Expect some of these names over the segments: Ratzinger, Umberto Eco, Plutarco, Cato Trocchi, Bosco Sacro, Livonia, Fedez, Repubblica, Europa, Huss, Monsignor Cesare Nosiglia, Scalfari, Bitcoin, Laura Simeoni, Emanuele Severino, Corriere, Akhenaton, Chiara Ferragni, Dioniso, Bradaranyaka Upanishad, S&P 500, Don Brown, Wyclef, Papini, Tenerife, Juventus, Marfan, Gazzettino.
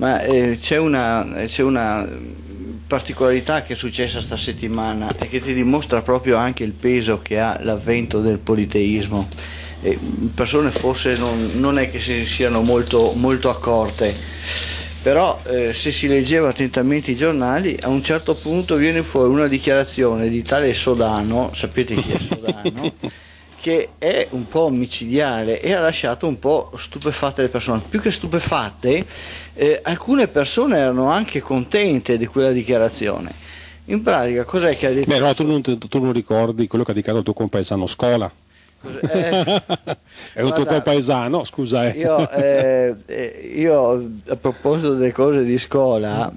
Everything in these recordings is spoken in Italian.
Ma c'è una particolarità che è successa sta settimana e che ti dimostra proprio anche il peso che ha l'avvento del politeismo. Persone forse non è che si siano molto accorte, però se si leggeva attentamente i giornali, a un certo punto viene fuori una dichiarazione di tale Sodano, sapete chi è Sodano, che è un po' micidiale e ha lasciato un po' stupefatte le persone. Più che stupefatte, alcune persone erano anche contente di quella dichiarazione. In pratica cos'è che ha detto? Beh, allora tu non ricordi quello che ha dichiarato il tuo compaesano Scola? È un tuo compaesano, scusa. Io a proposito delle cose di Scola,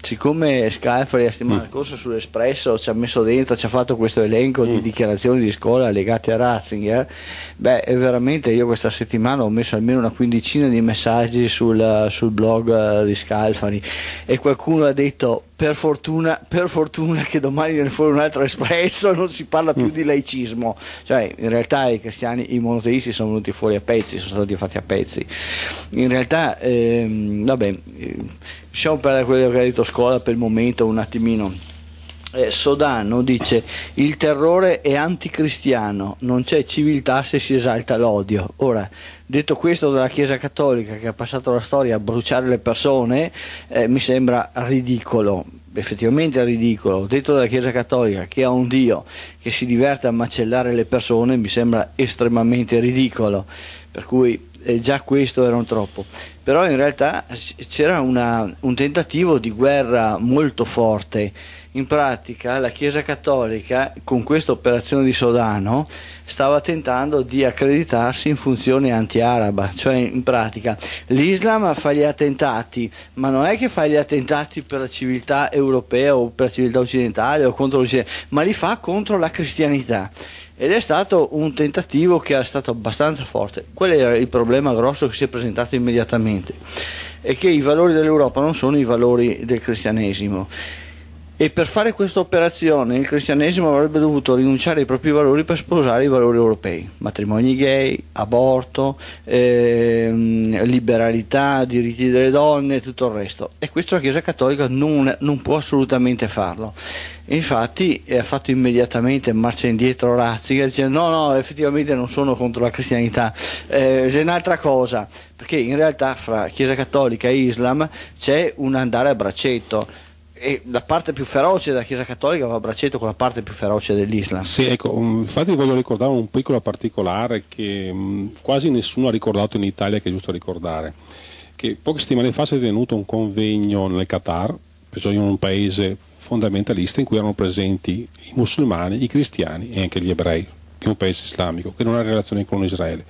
siccome Scalfari la settimana scorsa sull'Espresso ci ha messo dentro, ci ha fatto questo elenco di dichiarazioni di Scola legate a Ratzinger, beh, veramente io questa settimana ho messo almeno una quindicina di messaggi sul blog di Scalfari e qualcuno ha detto: Per fortuna che domani viene fuori un altro Espresso, non si parla più di laicismo. Cioè, in realtà i cristiani, i monoteisti sono venuti fuori a pezzi, sono stati fatti a pezzi. In realtà, vabbè, lasciamo perdere quello che ha detto Scola per il momento un attimino. Sodano dice: il terrore è anticristiano, non c'è civiltà se si esalta l'odio. Ora, detto questo dalla Chiesa Cattolica, che ha passato la storia a bruciare le persone, mi sembra ridicolo, effettivamente ridicolo. Detto dalla Chiesa Cattolica, che ha un Dio che si diverte a macellare le persone, mi sembra estremamente ridicolo, per cui già questo era un troppo. Però in realtà c'era un tentativo di guerra molto forte. In pratica la Chiesa Cattolica, con questa operazione di Sodano, stava tentando di accreditarsi in funzione anti-araba, cioè in pratica l'Islam fa gli attentati, ma non è che fa gli attentati per la civiltà europea o per la civiltà occidentale o contro l'Occidente, ma li fa contro la cristianità. Ed è stato un tentativo che era stato abbastanza forte. Quello era il problema grosso che si è presentato immediatamente, è che i valori dell'Europa non sono i valori del cristianesimo. E per fare questa operazione il cristianesimo avrebbe dovuto rinunciare ai propri valori per sposare i valori europei: matrimoni gay, aborto, liberalità, diritti delle donne e tutto il resto. E questo la Chiesa Cattolica non può assolutamente farlo. Infatti ha fatto immediatamente marcia indietro Ratzinger, dicendo: no, effettivamente non sono contro la cristianità, è un'altra cosa. Perché in realtà fra Chiesa Cattolica e Islam c'è un andare a braccetto. E la parte più feroce della Chiesa Cattolica va a braccetto con la parte più feroce dell'Islam. Sì, ecco, infatti voglio ricordare un piccolo particolare che quasi nessuno ha ricordato in Italia, che è giusto ricordare, che poche settimane fa si è tenuto un convegno nel Qatar, in un paese fondamentalista, in cui erano presenti i musulmani, i cristiani e anche gli ebrei, di un paese islamico che non ha relazioni con Israele.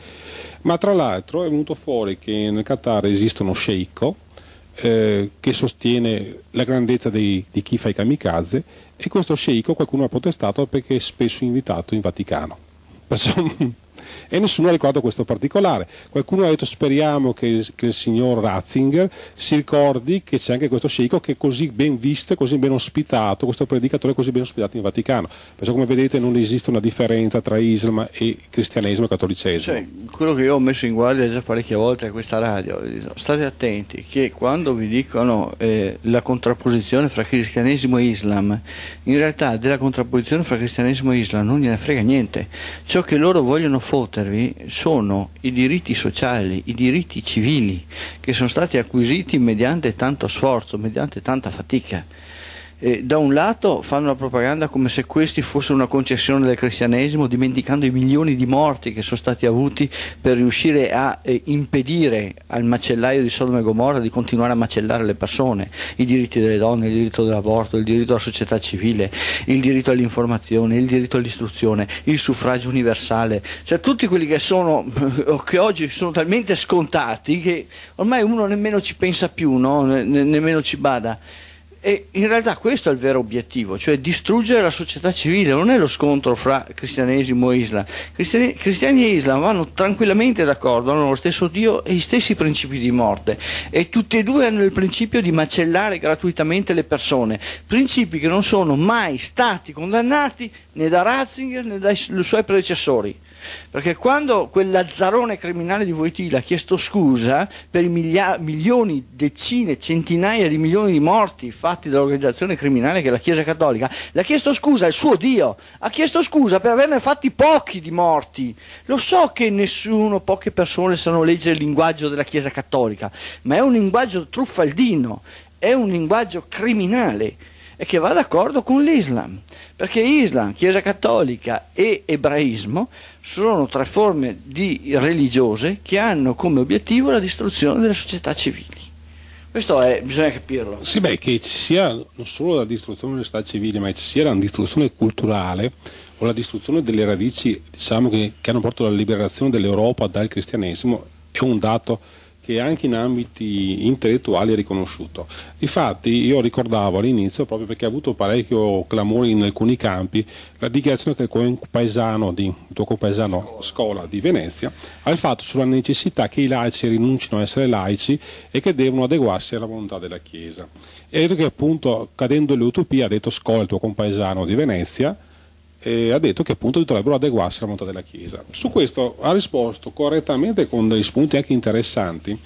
Ma tra l'altro è venuto fuori che nel Qatar esiste uno sceicco che sostiene la grandezza di chi fa i kamikaze, e questo sceicco qualcuno ha protestato perché è spesso invitato in Vaticano. E nessuno ha ricordato questo particolare. Qualcuno ha detto: speriamo che il signor Ratzinger si ricordi che c'è anche questo sceicco che è così ben visto e così ben ospitato, questo predicatore è così ben ospitato in Vaticano. Perciò, come vedete, non esiste una differenza tra Islam e cristianesimo e cattolicesimo. Cioè, quello che io ho messo in guardia già parecchie volte a questa radio: state attenti che quando vi dicono la contrapposizione fra cristianesimo e Islam, in realtà della contrapposizione fra cristianesimo e Islam non gliene frega niente. Ciò che loro vogliono fottervi sono i diritti sociali, i diritti civili che sono stati acquisiti mediante tanto sforzo, mediante tanta fatica. Da un lato fanno la propaganda come se questi fosse una concessione del cristianesimo, dimenticando i milioni di morti che sono stati avuti per riuscire a impedire al macellaio di Sodoma e Gomorra di continuare a macellare le persone: i diritti delle donne, il diritto dell'aborto, il diritto alla società civile, il diritto all'informazione, il diritto all'istruzione, il suffragio universale, cioè tutti quelli che oggi sono talmente scontati che ormai uno nemmeno ci pensa più, no? Nemmeno ci bada. E in realtà questo è il vero obiettivo, cioè distruggere la società civile. Non è lo scontro fra cristianesimo e Islam. Cristiani e Islam vanno tranquillamente d'accordo, hanno lo stesso Dio e gli stessi principi di morte, e tutti e due hanno il principio di macellare gratuitamente le persone, principi che non sono mai stati condannati né da Ratzinger né dai suoi predecessori. Perché quando quel lazzarone criminale di Wojtyła ha chiesto scusa per i milioni, decine, centinaia di milioni di morti fatti dall'organizzazione criminale che è la Chiesa Cattolica, le ha chiesto scusa il suo Dio, ha chiesto scusa per averne fatti pochi di morti. Lo so che poche persone sanno leggere il linguaggio della Chiesa Cattolica, ma è un linguaggio truffaldino, è un linguaggio criminale e che va d'accordo con l'Islam, perché Islam, Chiesa Cattolica e ebraismo sono tre forme di religiose che hanno come obiettivo la distruzione delle società civili. Questo è, bisogna capirlo. Sì, beh, che ci sia non solo la distruzione delle società civili, ma che ci sia la distruzione culturale o la distruzione delle radici, diciamo, che hanno portato alla liberazione dell'Europa dal cristianesimo, è un dato che anche in ambiti intellettuali è riconosciuto. Infatti io ricordavo all'inizio, proprio perché ha avuto parecchio clamore in alcuni campi, la dichiarazione che il tuo compaesano Scola di Venezia ha fatto sulla necessità che i laici rinuncino a essere laici e che devono adeguarsi alla volontà della Chiesa. E ha detto che, appunto, cadendo l'utopia, ha detto Scola, il tuo compaesano di Venezia, ha detto che appunto dovrebbero adeguarsi alla volontà della Chiesa. Su questo ha risposto correttamente con degli spunti anche interessanti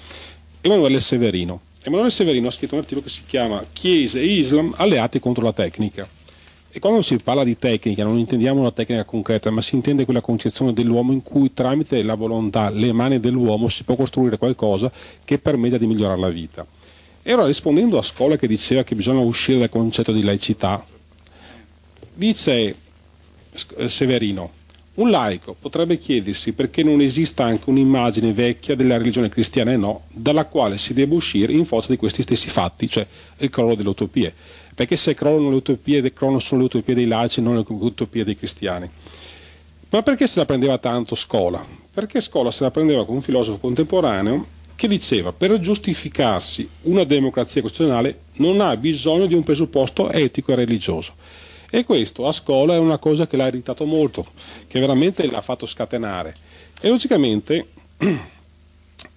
Emanuele Severino. Emanuele Severino ha scritto un articolo che si chiama Chiesa e Islam alleati contro la tecnica. E quando si parla di tecnica non intendiamo una tecnica concreta, ma si intende quella concezione dell'uomo in cui tramite la volontà, le mani dell'uomo, si può costruire qualcosa che permetta di migliorare la vita. E ora, rispondendo a Scola, che diceva che bisogna uscire dal concetto di laicità, dice Severino: un laico potrebbe chiedersi perché non esista anche un'immagine vecchia della religione cristiana e no, dalla quale si debba uscire in forza di questi stessi fatti, cioè il crollo delle utopie. Perché se crollano le utopie, crollano solo le utopie dei laici e non le utopie dei cristiani. Ma perché se la prendeva tanto Scola? Perché Scola se la prendeva con un filosofo contemporaneo che diceva: per giustificarsi una democrazia costituzionale non ha bisogno di un presupposto etico e religioso. E questo a Scola è una cosa che l'ha irritato molto, che veramente l'ha fatto scatenare. E logicamente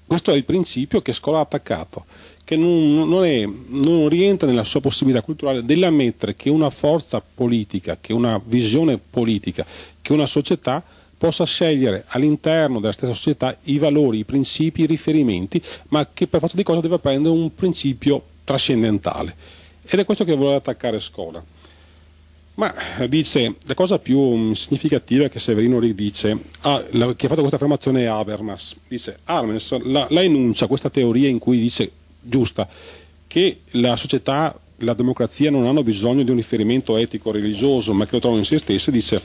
questo è il principio che Scola ha attaccato, che non rientra nella sua possibilità culturale dell'ammettere che una forza politica, che una visione politica, che una società possa scegliere all'interno della stessa società i valori, i principi, i riferimenti, ma che per forza di cosa deve prendere un principio trascendentale. Ed è questo che voleva attaccare Scola. Ma dice, la cosa più significativa che Severino ridice, che ha fatto questa affermazione, è Habermas. Dice, Habermas la enuncia, questa teoria in cui dice, giusta, che la società, la democrazia non hanno bisogno di un riferimento etico-religioso, ma che lo trovano in se stesse. Dice,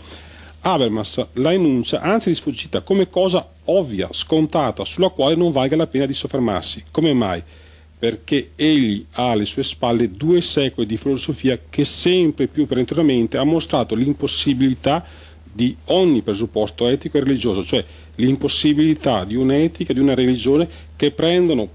Habermas la enuncia, anzi di sfuggita, come cosa ovvia, scontata, sulla quale non valga la pena di soffermarsi. Come mai? Perché egli ha alle sue spalle 2 secoli di filosofia che sempre più perentoriamente ha mostrato l'impossibilità di ogni presupposto etico e religioso, cioè l'impossibilità di un'etica, di una religione che pretendono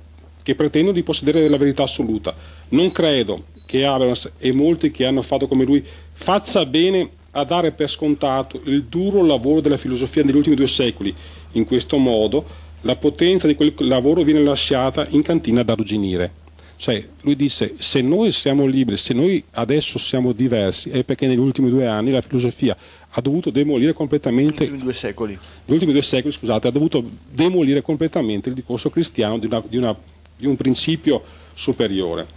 di possedere la verità assoluta. Non credo che Habermas e molti che hanno fatto come lui faccia bene a dare per scontato il duro lavoro della filosofia degli ultimi 2 secoli. In questo modo la potenza di quel lavoro viene lasciata in cantina ad arrugginire. Cioè, lui disse, se noi siamo liberi, se noi adesso siamo diversi, è perché negli ultimi 2 anni la filosofia ha dovuto demolire completamente negli ultimi due secoli, ha dovuto demolire completamente il discorso cristiano di un principio superiore.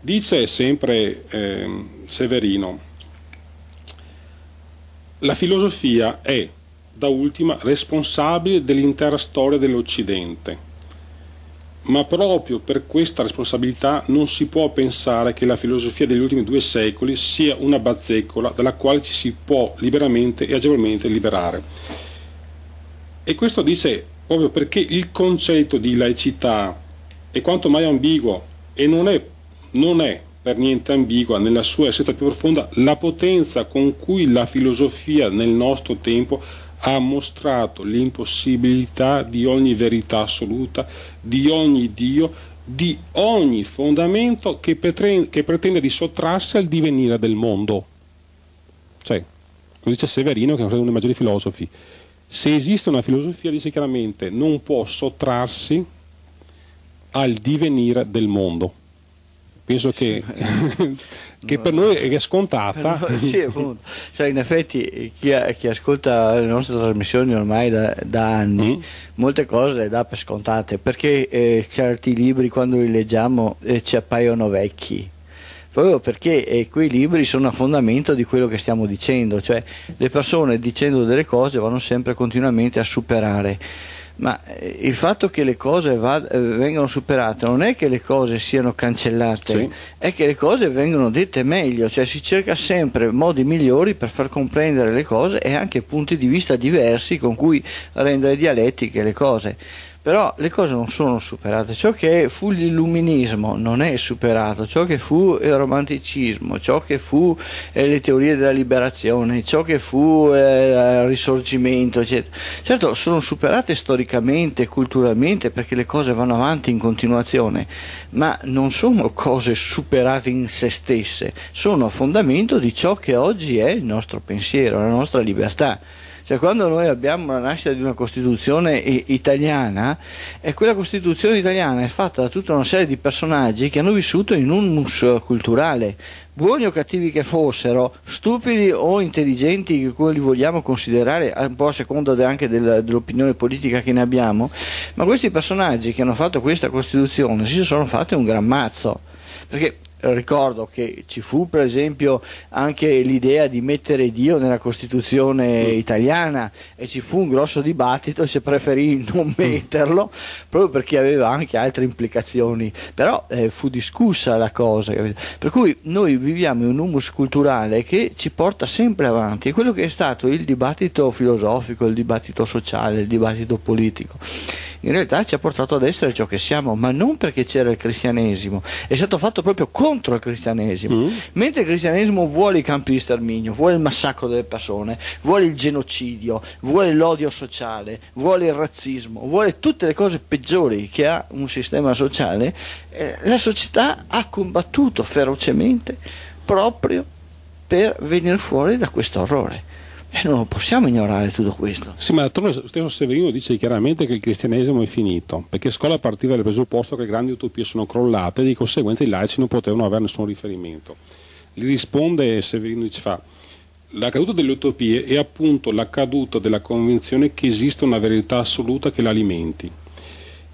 Dice sempre Severino, la filosofia è da ultima responsabile dell'intera storia dell'Occidente, ma proprio per questa responsabilità non si può pensare che la filosofia degli ultimi 2 secoli sia una bazzecola dalla quale ci si può liberamente e agevolmente liberare. E questo dice proprio perché il concetto di laicità è quanto mai ambiguo e non è per niente ambigua nella sua essenza più profonda la potenza con cui la filosofia nel nostro tempo ha mostrato l'impossibilità di ogni verità assoluta, di ogni Dio, di ogni fondamento che pretende di sottrarsi al divenire del mondo. Cioè, lo dice Severino, che è uno dei maggiori filosofi. Se esiste una filosofia, dice chiaramente, non può sottrarsi al divenire del mondo. penso che per noi è scontata. Noi, sì, appunto. Cioè, in effetti chi ascolta le nostre trasmissioni ormai da anni, molte cose le dà per scontate, perché certi libri quando li leggiamo ci appaiono vecchi, proprio perché quei libri sono a fondamento di quello che stiamo dicendo, cioè le persone dicendo delle cose vanno sempre continuamente a superare. Ma il fatto che le cose vengano superate non è che le cose siano cancellate, sì, è che le cose vengono dette meglio, cioè si cerca sempre modi migliori per far comprendere le cose e anche punti di vista diversi con cui rendere dialettiche le cose. Però le cose non sono superate, ciò che fu l'illuminismo non è superato, ciò che fu il romanticismo, ciò che fu le teorie della liberazione, ciò che fu il risorgimento, eccetera. Certo, sono superate storicamente, culturalmente, perché le cose vanno avanti in continuazione, ma non sono cose superate in se stesse, sono a fondamento di ciò che oggi è il nostro pensiero, la nostra libertà. Cioè, quando noi abbiamo la nascita di una Costituzione italiana, e quella Costituzione italiana è fatta da tutta una serie di personaggi che hanno vissuto in un humus culturale, buoni o cattivi che fossero, stupidi o intelligenti, come li vogliamo considerare, un po' a seconda anche dell'opinione politica che ne abbiamo, ma questi personaggi che hanno fatto questa Costituzione si sono fatti un gran mazzo, perché... Ricordo che ci fu per esempio anche l'idea di mettere Dio nella Costituzione italiana e ci fu un grosso dibattito se preferì non metterlo, proprio perché aveva anche altre implicazioni, però fu discussa la cosa, capito? Per cui noi viviamo in un humus culturale che ci porta sempre avanti, e quello che è stato il dibattito filosofico, il dibattito sociale, il dibattito politico in realtà ci ha portato ad essere ciò che siamo, ma non perché c'era il cristianesimo, è stato fatto proprio contro il cristianesimo. Mentre il cristianesimo vuole i campi di sterminio, vuole il massacro delle persone, vuole il genocidio, vuole l'odio sociale, vuole il razzismo, vuole tutte le cose peggiori che ha un sistema sociale, la società ha combattuto ferocemente proprio per venire fuori da questo orrore. E non possiamo ignorare tutto questo. Sì, ma lo stesso Severino dice chiaramente che il cristianesimo è finito, perché Scola partiva dal presupposto che le grandi utopie sono crollate e di conseguenza i laici non potevano avere nessun riferimento. Gli risponde Severino, dice, fa: la caduta delle utopie è appunto la caduta della convinzione che esiste una verità assoluta che la alimenti,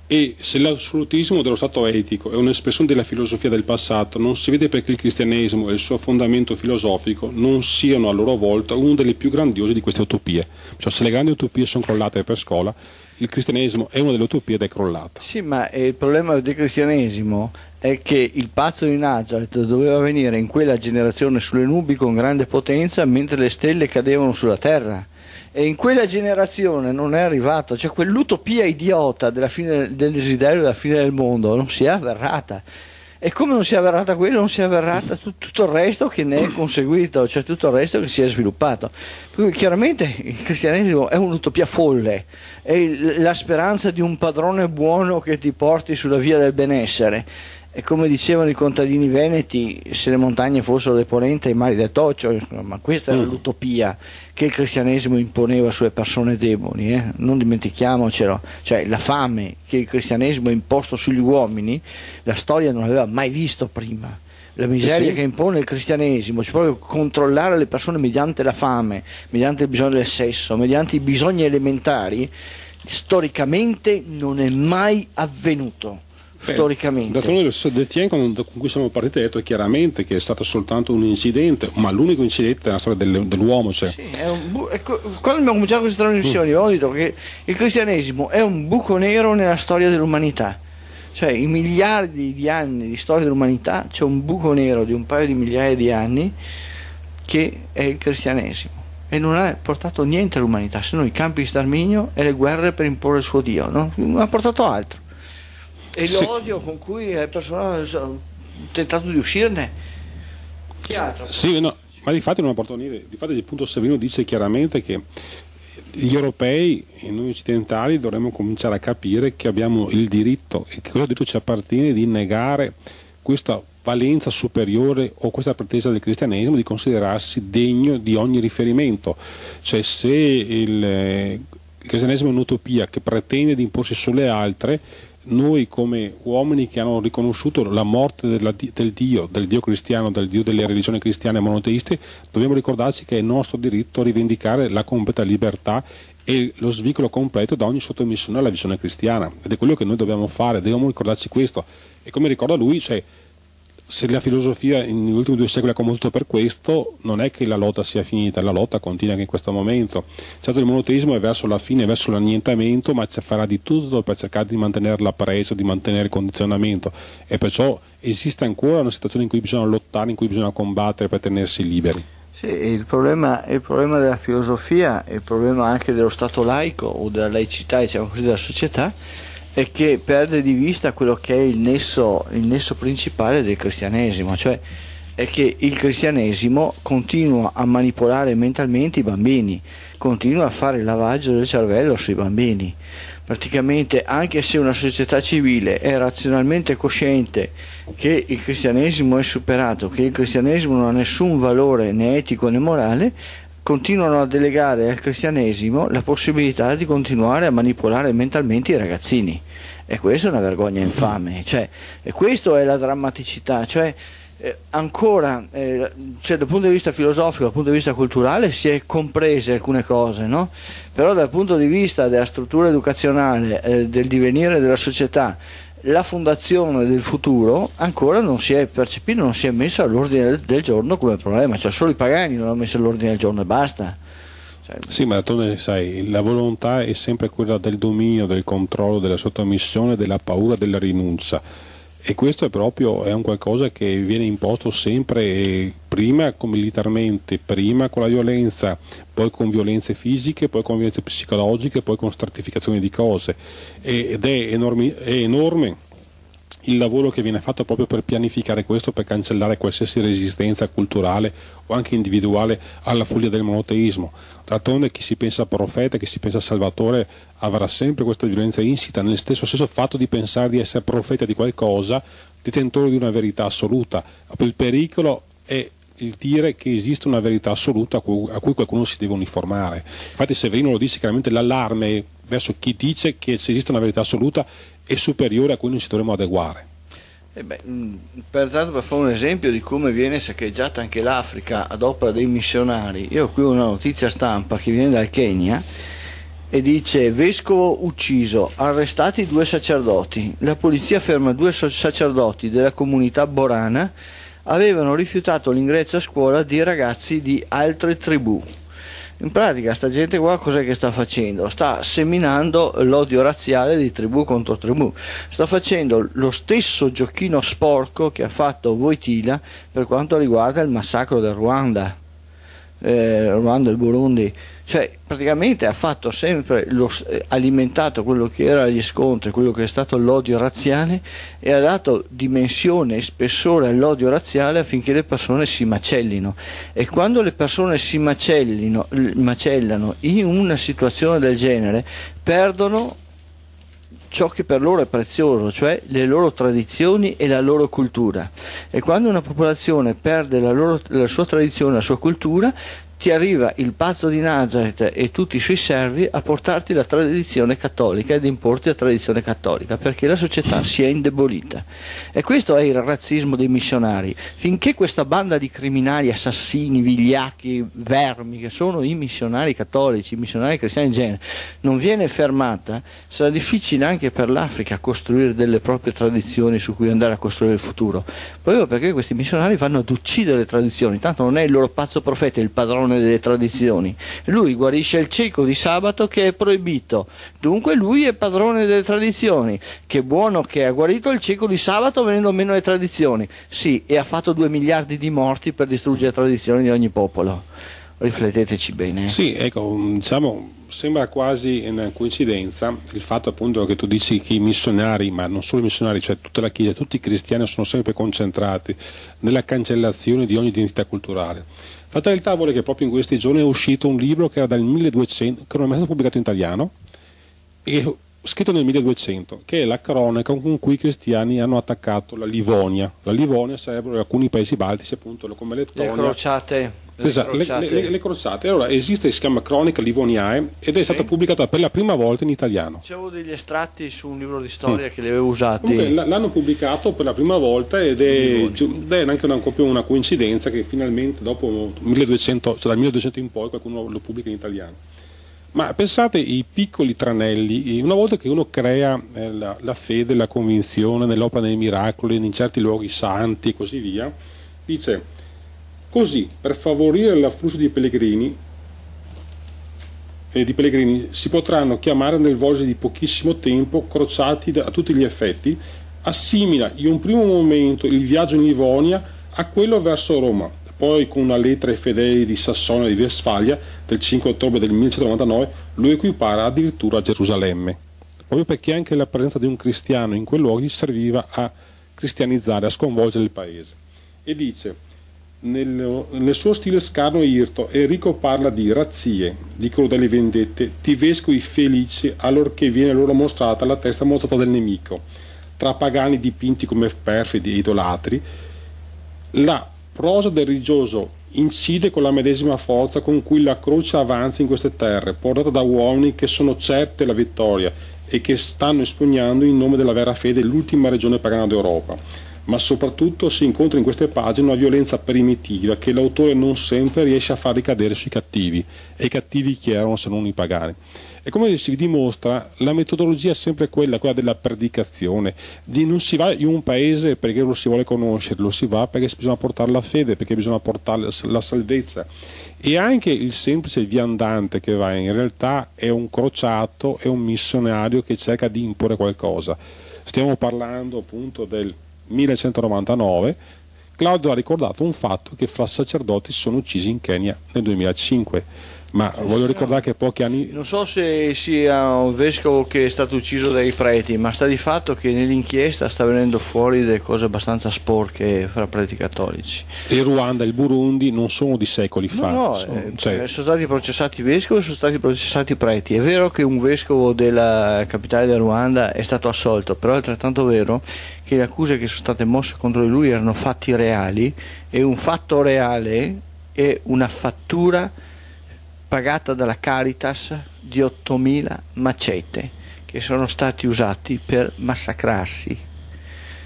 e se l'assolutismo dello stato etico è un'espressione della filosofia del passato, non si vede perché il cristianesimo e il suo fondamento filosofico non siano a loro volta una delle più grandiose di queste utopie. Cioè, se le grandi utopie sono crollate per Scola, il cristianesimo è una delle utopie ed è crollata. Sì, ma il problema del cristianesimo è che il pazzo di Nazareth doveva venire in quella generazione sulle nubi con grande potenza mentre le stelle cadevano sulla terra. E in quella generazione non è arrivato, cioè quell'utopia idiota della fine del desiderio, della fine del mondo, non si è avverata. E come non si è avverata quello, non si è avverata tutto il resto che ne è conseguito, cioè tutto il resto che si è sviluppato. Quindi chiaramente il cristianesimo è un'utopia folle, è la speranza di un padrone buono che ti porti sulla via del benessere. E come dicevano i contadini veneti, se le montagne fossero del Ponente e i mari del Toccio, ma questa era l'utopia che il cristianesimo imponeva sulle persone deboli, non dimentichiamocelo, cioè la fame che il cristianesimo ha imposto sugli uomini la storia non l'aveva mai visto prima, la miseria che impone il cristianesimo, cioè proprio controllare le persone mediante la fame, mediante il bisogno del sesso, mediante i bisogni elementari, storicamente non è mai avvenuto. Storicamente. D'altronde Detien, con cui siamo partiti, ha detto chiaramente che è stato soltanto un incidente, ma l'unico incidente nella storia dell'uomo. Cioè. Sì, quando abbiamo cominciato queste trasmissioni abbiamo detto che il cristianesimo è un buco nero nella storia dell'umanità. Cioè, in miliardi di anni di storia dell'umanità c'è un buco nero di un paio di migliaia di anni che è il cristianesimo. E non ha portato niente all'umanità, se non i campi di sterminio e le guerre per imporre il suo Dio. No? Non ha portato altro. E l'odio con cui le persone hanno tentato di uscirne, chi altro? Sì, no, ma di fatto non ha portato niente. Di fatto il punto Severino dice chiaramente che gli europei e noi occidentali dovremmo cominciare a capire che abbiamo il diritto, e che questo diritto ci appartiene, di negare questa valenza superiore o questa pretesa del cristianesimo di considerarsi degno di ogni riferimento. Cioè, se il cristianesimo è un'utopia che pretende di imporsi sulle altre, noi come uomini che hanno riconosciuto la morte del Dio cristiano, del Dio delle religioni cristiane monoteiste, dobbiamo ricordarci che è nostro diritto rivendicare la completa libertà e lo svicolo completo da ogni sottomissione alla visione cristiana, ed è quello che noi dobbiamo fare, dobbiamo ricordarci questo. E come ricorda lui, cioè, se la filosofia negli ultimi 2 secoli ha combattuto per questo, non è che la lotta sia finita, la lotta continua anche in questo momento. Certo, il monoteismo è verso la fine, è verso l'annientamento, ma farà di tutto per cercare di mantenere la presa, di mantenere il condizionamento, e perciò esiste ancora una situazione in cui bisogna lottare, in cui bisogna combattere per tenersi liberi. Sì, il problema della filosofia, il problema anche dello stato laico o della laicità, diciamo così, della società, è che perde di vista quello che è il nesso principale del cristianesimo, cioè è che il cristianesimo continua a manipolare mentalmente i bambini, continua a fare il lavaggio del cervello sui bambini. Praticamente, anche se una società civile è razionalmente cosciente che il cristianesimo è superato, che il cristianesimo non ha nessun valore né etico né morale, continuano a delegare al cristianesimo la possibilità di continuare a manipolare mentalmente i ragazzini, e questa è una vergogna infame, cioè, e questa è la drammaticità, cioè, ancora, dal punto di vista filosofico, dal punto di vista culturale si è comprese alcune cose, no? Però dal punto di vista della struttura educazionale, del divenire della società, la fondazione del futuro ancora non si è percepita, non si è messa all'ordine del giorno come problema, cioè solo i pagani non hanno messo all'ordine del giorno e basta. Cioè... Sì, ma tu sai, la volontà è sempre quella del dominio, del controllo, della sottomissione, della paura, della rinuncia, e questo è un qualcosa che viene imposto sempre, prima militarmente, prima con la violenza, poi con violenze fisiche, poi con violenze psicologiche, poi con stratificazioni di cose, ed è enorme il lavoro che viene fatto proprio per pianificare questo, per cancellare qualsiasi resistenza culturale o anche individuale alla follia del monoteismo. D'altronde chi si pensa profeta, chi si pensa salvatore avrà sempre questa violenza insita, nel stesso senso fatto di pensare di essere profeta di qualcosa, detentore di una verità assoluta. Il pericolo è il dire che esiste una verità assoluta a cui qualcuno si deve uniformare. Infatti Severino lo dice chiaramente, l'allarme verso chi dice che se esiste una verità assoluta è superiore a cui non ci dovremmo adeguare. Pertanto, per fare un esempio di come viene saccheggiata anche l'Africa ad opera dei missionari, io ho qui una notizia stampa che viene dal Kenya e dice: vescovo ucciso, arrestati 2 sacerdoti, la polizia ferma 2 sacerdoti della comunità borana, avevano rifiutato l'ingresso a scuola di ragazzi di altre tribù. In pratica sta gente qua cos'è che sta facendo? Sta seminando l'odio razziale di tribù contro tribù, sta facendo lo stesso giochino sporco che ha fatto Wojtyła per quanto riguarda il massacro del Ruanda, Ruanda e il Burundi, cioè praticamente ha fatto sempre alimentato quello che erano gli scontri, quello che è stato l'odio razziale, e ha dato dimensione e spessore all'odio razziale affinché le persone si macellino. E quando le persone si macellano in una situazione del genere, perdono ciò che per loro è prezioso, cioè le loro tradizioni e la loro cultura. E quando una popolazione perde la sua tradizione, la sua cultura, ti arriva il pazzo di Nazareth e tutti i suoi servi a portarti la tradizione cattolica ed importi la tradizione cattolica, perché la società si è indebolita. E questo è il razzismo dei missionari. Finché questa banda di criminali, assassini, vigliacchi, vermi che sono i missionari cattolici, i missionari cristiani in genere, non viene fermata, sarà difficile anche per l'Africa costruire delle proprie tradizioni su cui andare a costruire il futuro, proprio perché questi missionari vanno ad uccidere le tradizioni. Tanto non è il loro pazzo profeta, il padrone delle tradizioni, lui guarisce il cieco di sabato che è proibito, dunque lui è padrone delle tradizioni, che buono che ha guarito il cieco di sabato venendo meno le tradizioni, sì, e ha fatto 2 miliardi di morti per distruggere le tradizioni di ogni popolo. Rifletteteci bene. Sì, ecco, diciamo, sembra quasi una coincidenza il fatto appunto che tu dici che i missionari, ma non solo i missionari, cioè tutta la Chiesa, tutti i cristiani sono sempre concentrati nella cancellazione di ogni identità culturale. La realtà vuole che proprio in questi giorni è uscito un libro che era dal 1200, che non è mai stato pubblicato in italiano, e scritto nel 1200, che è la cronaca con cui i cristiani hanno attaccato la Livonia. La Livonia sarebbero alcuni paesi baltici, appunto, come Lettonia. Le crociate. le crociate. Allora esiste, si chiama Cronica Livoniae ed è stata pubblicata per la prima volta in italiano. C'avevo degli estratti su un libro di storia che li avevo usati. L'hanno pubblicato per la prima volta ed è anche una coincidenza che finalmente dopo 1200, cioè dal 1200 in poi, qualcuno lo pubblica in italiano. Ma pensate i piccoli tranelli, una volta che uno crea la fede, la convinzione nell'opera dei miracoli, in certi luoghi santi e così via, dice: così per favorire l'afflusso di pellegrini si potranno chiamare nel volgere di pochissimo tempo crociati a tutti gli effetti, assimila in un primo momento il viaggio in Livonia a quello verso Roma, poi con una lettera ai fedeli di Sassonia e di Vesfalia del 5 ottobre del 1199 lo equipara addirittura a Gerusalemme, proprio perché anche la presenza di un cristiano in quei luoghi serviva a cristianizzare, a sconvolgere il paese. E dice, nel suo stile scarno e irto, Enrico parla di razzie, di crudeli vendette, tivescovi felici allorché viene loro mostrata la testa mozzata del nemico, tra pagani dipinti come perfidi e idolatri. La prosa del religioso incide con la medesima forza con cui la croce avanza in queste terre, portata da uomini che sono certi della vittoria e che stanno espugnando in nome della vera fede l'ultima regione pagana d'Europa. Ma soprattutto si incontra in queste pagine una violenza primitiva che l'autore non sempre riesce a far ricadere sui cattivi, e i cattivi chi erano se non i pagani. E come si dimostra, la metodologia è sempre quella della predicazione, di non si va in un paese perché lo si vuole conoscere, lo si va perché bisogna portare la fede, perché bisogna portare la salvezza. E anche il semplice viandante che va in realtà è un crociato, è un missionario che cerca di imporre qualcosa. Stiamo parlando appunto del 1199, Claudio ha ricordato un fatto che fra sacerdoti sono uccisi in Kenya nel 2005. Ma voglio ricordare che pochi anni... Non so se sia un vescovo che è stato ucciso dai preti, ma sta di fatto che nell'inchiesta sta venendo fuori delle cose abbastanza sporche fra preti cattolici. Il Ruanda e il Burundi non sono di secoli fa. Sono stati processati vescovi e sono stati processati preti. È vero che un vescovo della capitale del Ruanda è stato assolto, però è altrettanto vero che le accuse che sono state mosse contro di lui erano fatti reali, e un fatto reale è una fattura pagata dalla Caritas di 8.000 macete che sono stati usati per massacrarsi.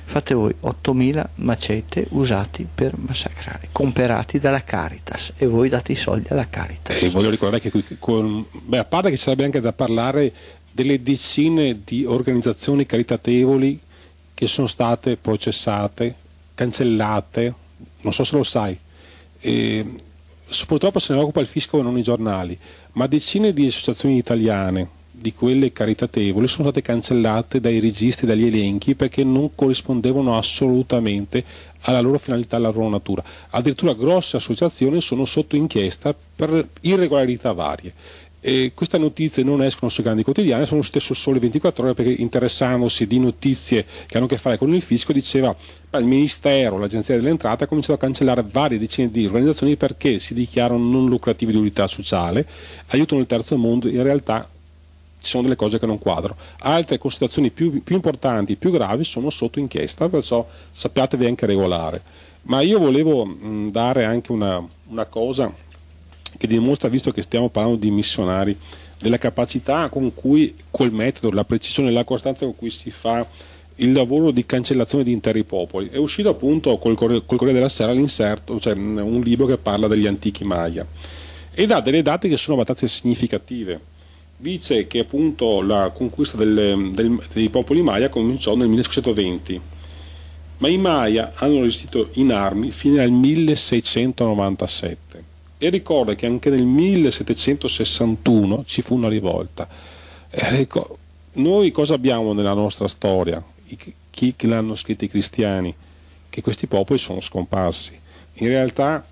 Fate voi, 8.000 macete usati per massacrare, comprati dalla Caritas, e voi date i soldi alla Caritas. E voglio ricordare che a parte che ci sarebbe anche da parlare delle decine di organizzazioni caritatevoli che sono state processate, cancellate, non so se lo sai, purtroppo se ne occupa il fisco e non i giornali, ma decine di associazioni italiane, di quelle caritatevoli, sono state cancellate dai registri, dagli elenchi, perché non corrispondevano assolutamente alla loro finalità, alla loro natura. Addirittura grosse associazioni sono sotto inchiesta per irregolarità varie. E queste notizie non escono sui grandi quotidiani, sono uscite su Sole 24 Ore, perché interessandosi di notizie che hanno a che fare con il fisco, diceva il Ministero, l'Agenzia delle Entrate ha cominciato a cancellare varie decine di organizzazioni perché si dichiarano non lucrativi di utilità sociale, aiutano il terzo mondo, in realtà ci sono delle cose che non quadrano. Altre considerazioni più importanti, più gravi, sono sotto inchiesta, perciò sappiatevi anche regolare. Ma io volevo dare anche una cosa che dimostra, visto che stiamo parlando di missionari, della capacità con cui, col metodo, la precisione e la costanza con cui si fa il lavoro di cancellazione di interi popoli. È uscito appunto col Corriere della Sera l'inserto, cioè un libro che parla degli antichi Maya, e dà delle date che sono abbastanza significative. Dice che appunto la conquista dei popoli Maya cominciò nel 1520, ma i Maya hanno resistito in armi fino al 1697. E ricorda che anche nel 1761 ci fu una rivolta. Noi cosa abbiamo nella nostra storia? Chi l'hanno scritta? I cristiani, che questi popoli sono scomparsi. In realtà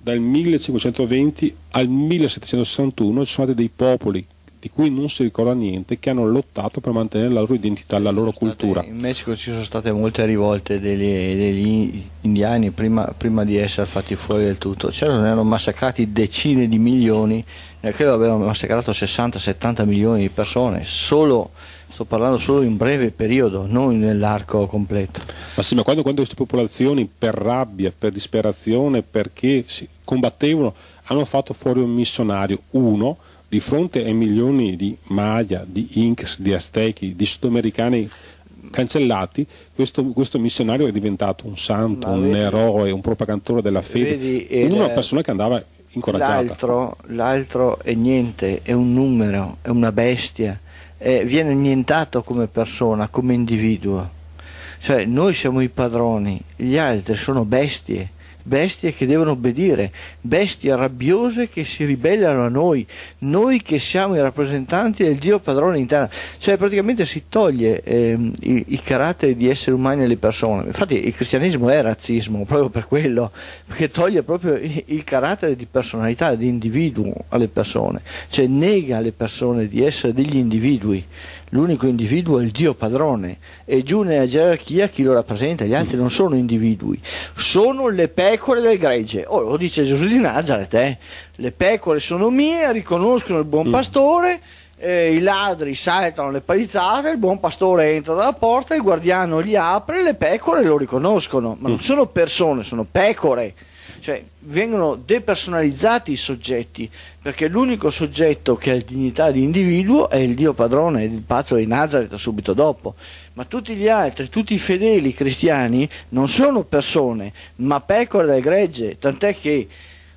dal 1520 al 1761 ci sono stati dei popoli di cui non si ricorda niente, che hanno lottato per mantenere la loro identità, la loro cultura. In Messico ci sono state molte rivolte degli indiani prima di essere fatti fuori del tutto. Certo, ne hanno massacrati decine di milioni, credo abbiano massacrato 60-70 milioni di persone solo Sto parlando solo in breve periodo, non nell'arco completo. Ma sì, ma quando queste popolazioni per rabbia, per disperazione, perché si combattevano, hanno fatto fuori un missionario, uno, di fronte ai milioni di Maya, di Inks, di Aztechi, di sudamericani cancellati, questo missionario è diventato un santo, un eroe, un propagatore della fede, una persona che andava incoraggiata. L'altro è niente, è un numero, è una bestia. Viene annientato come persona, come individuo. Cioè noi siamo i padroni, gli altri sono bestie, bestie che devono obbedire, bestie rabbiose che si ribellano a noi che siamo i rappresentanti del Dio padrone in terra. Cioè praticamente si toglie i caratteri di esseri umani alle persone. Infatti il cristianesimo è razzismo proprio per quello, perché toglie proprio il carattere di personalità, di individuo alle persone, cioè nega alle persone di essere degli individui. L'unico individuo è il Dio padrone, e giù nella gerarchia chi lo rappresenta, gli altri non sono individui, sono le pecore del gregge. Oh, lo dice Gesù di Nazaret, le pecore sono mie, riconoscono il buon pastore, i ladri saltano le palizzate, il buon pastore entra dalla porta, il guardiano li apre, le pecore lo riconoscono, ma non sono persone, sono pecore. Cioè vengono depersonalizzati i soggetti, perché l'unico soggetto che ha dignità di individuo è il Dio padrone, il patto di Nazaret subito dopo. Ma tutti gli altri, tutti i fedeli cristiani non sono persone, ma pecore del gregge, tant'è che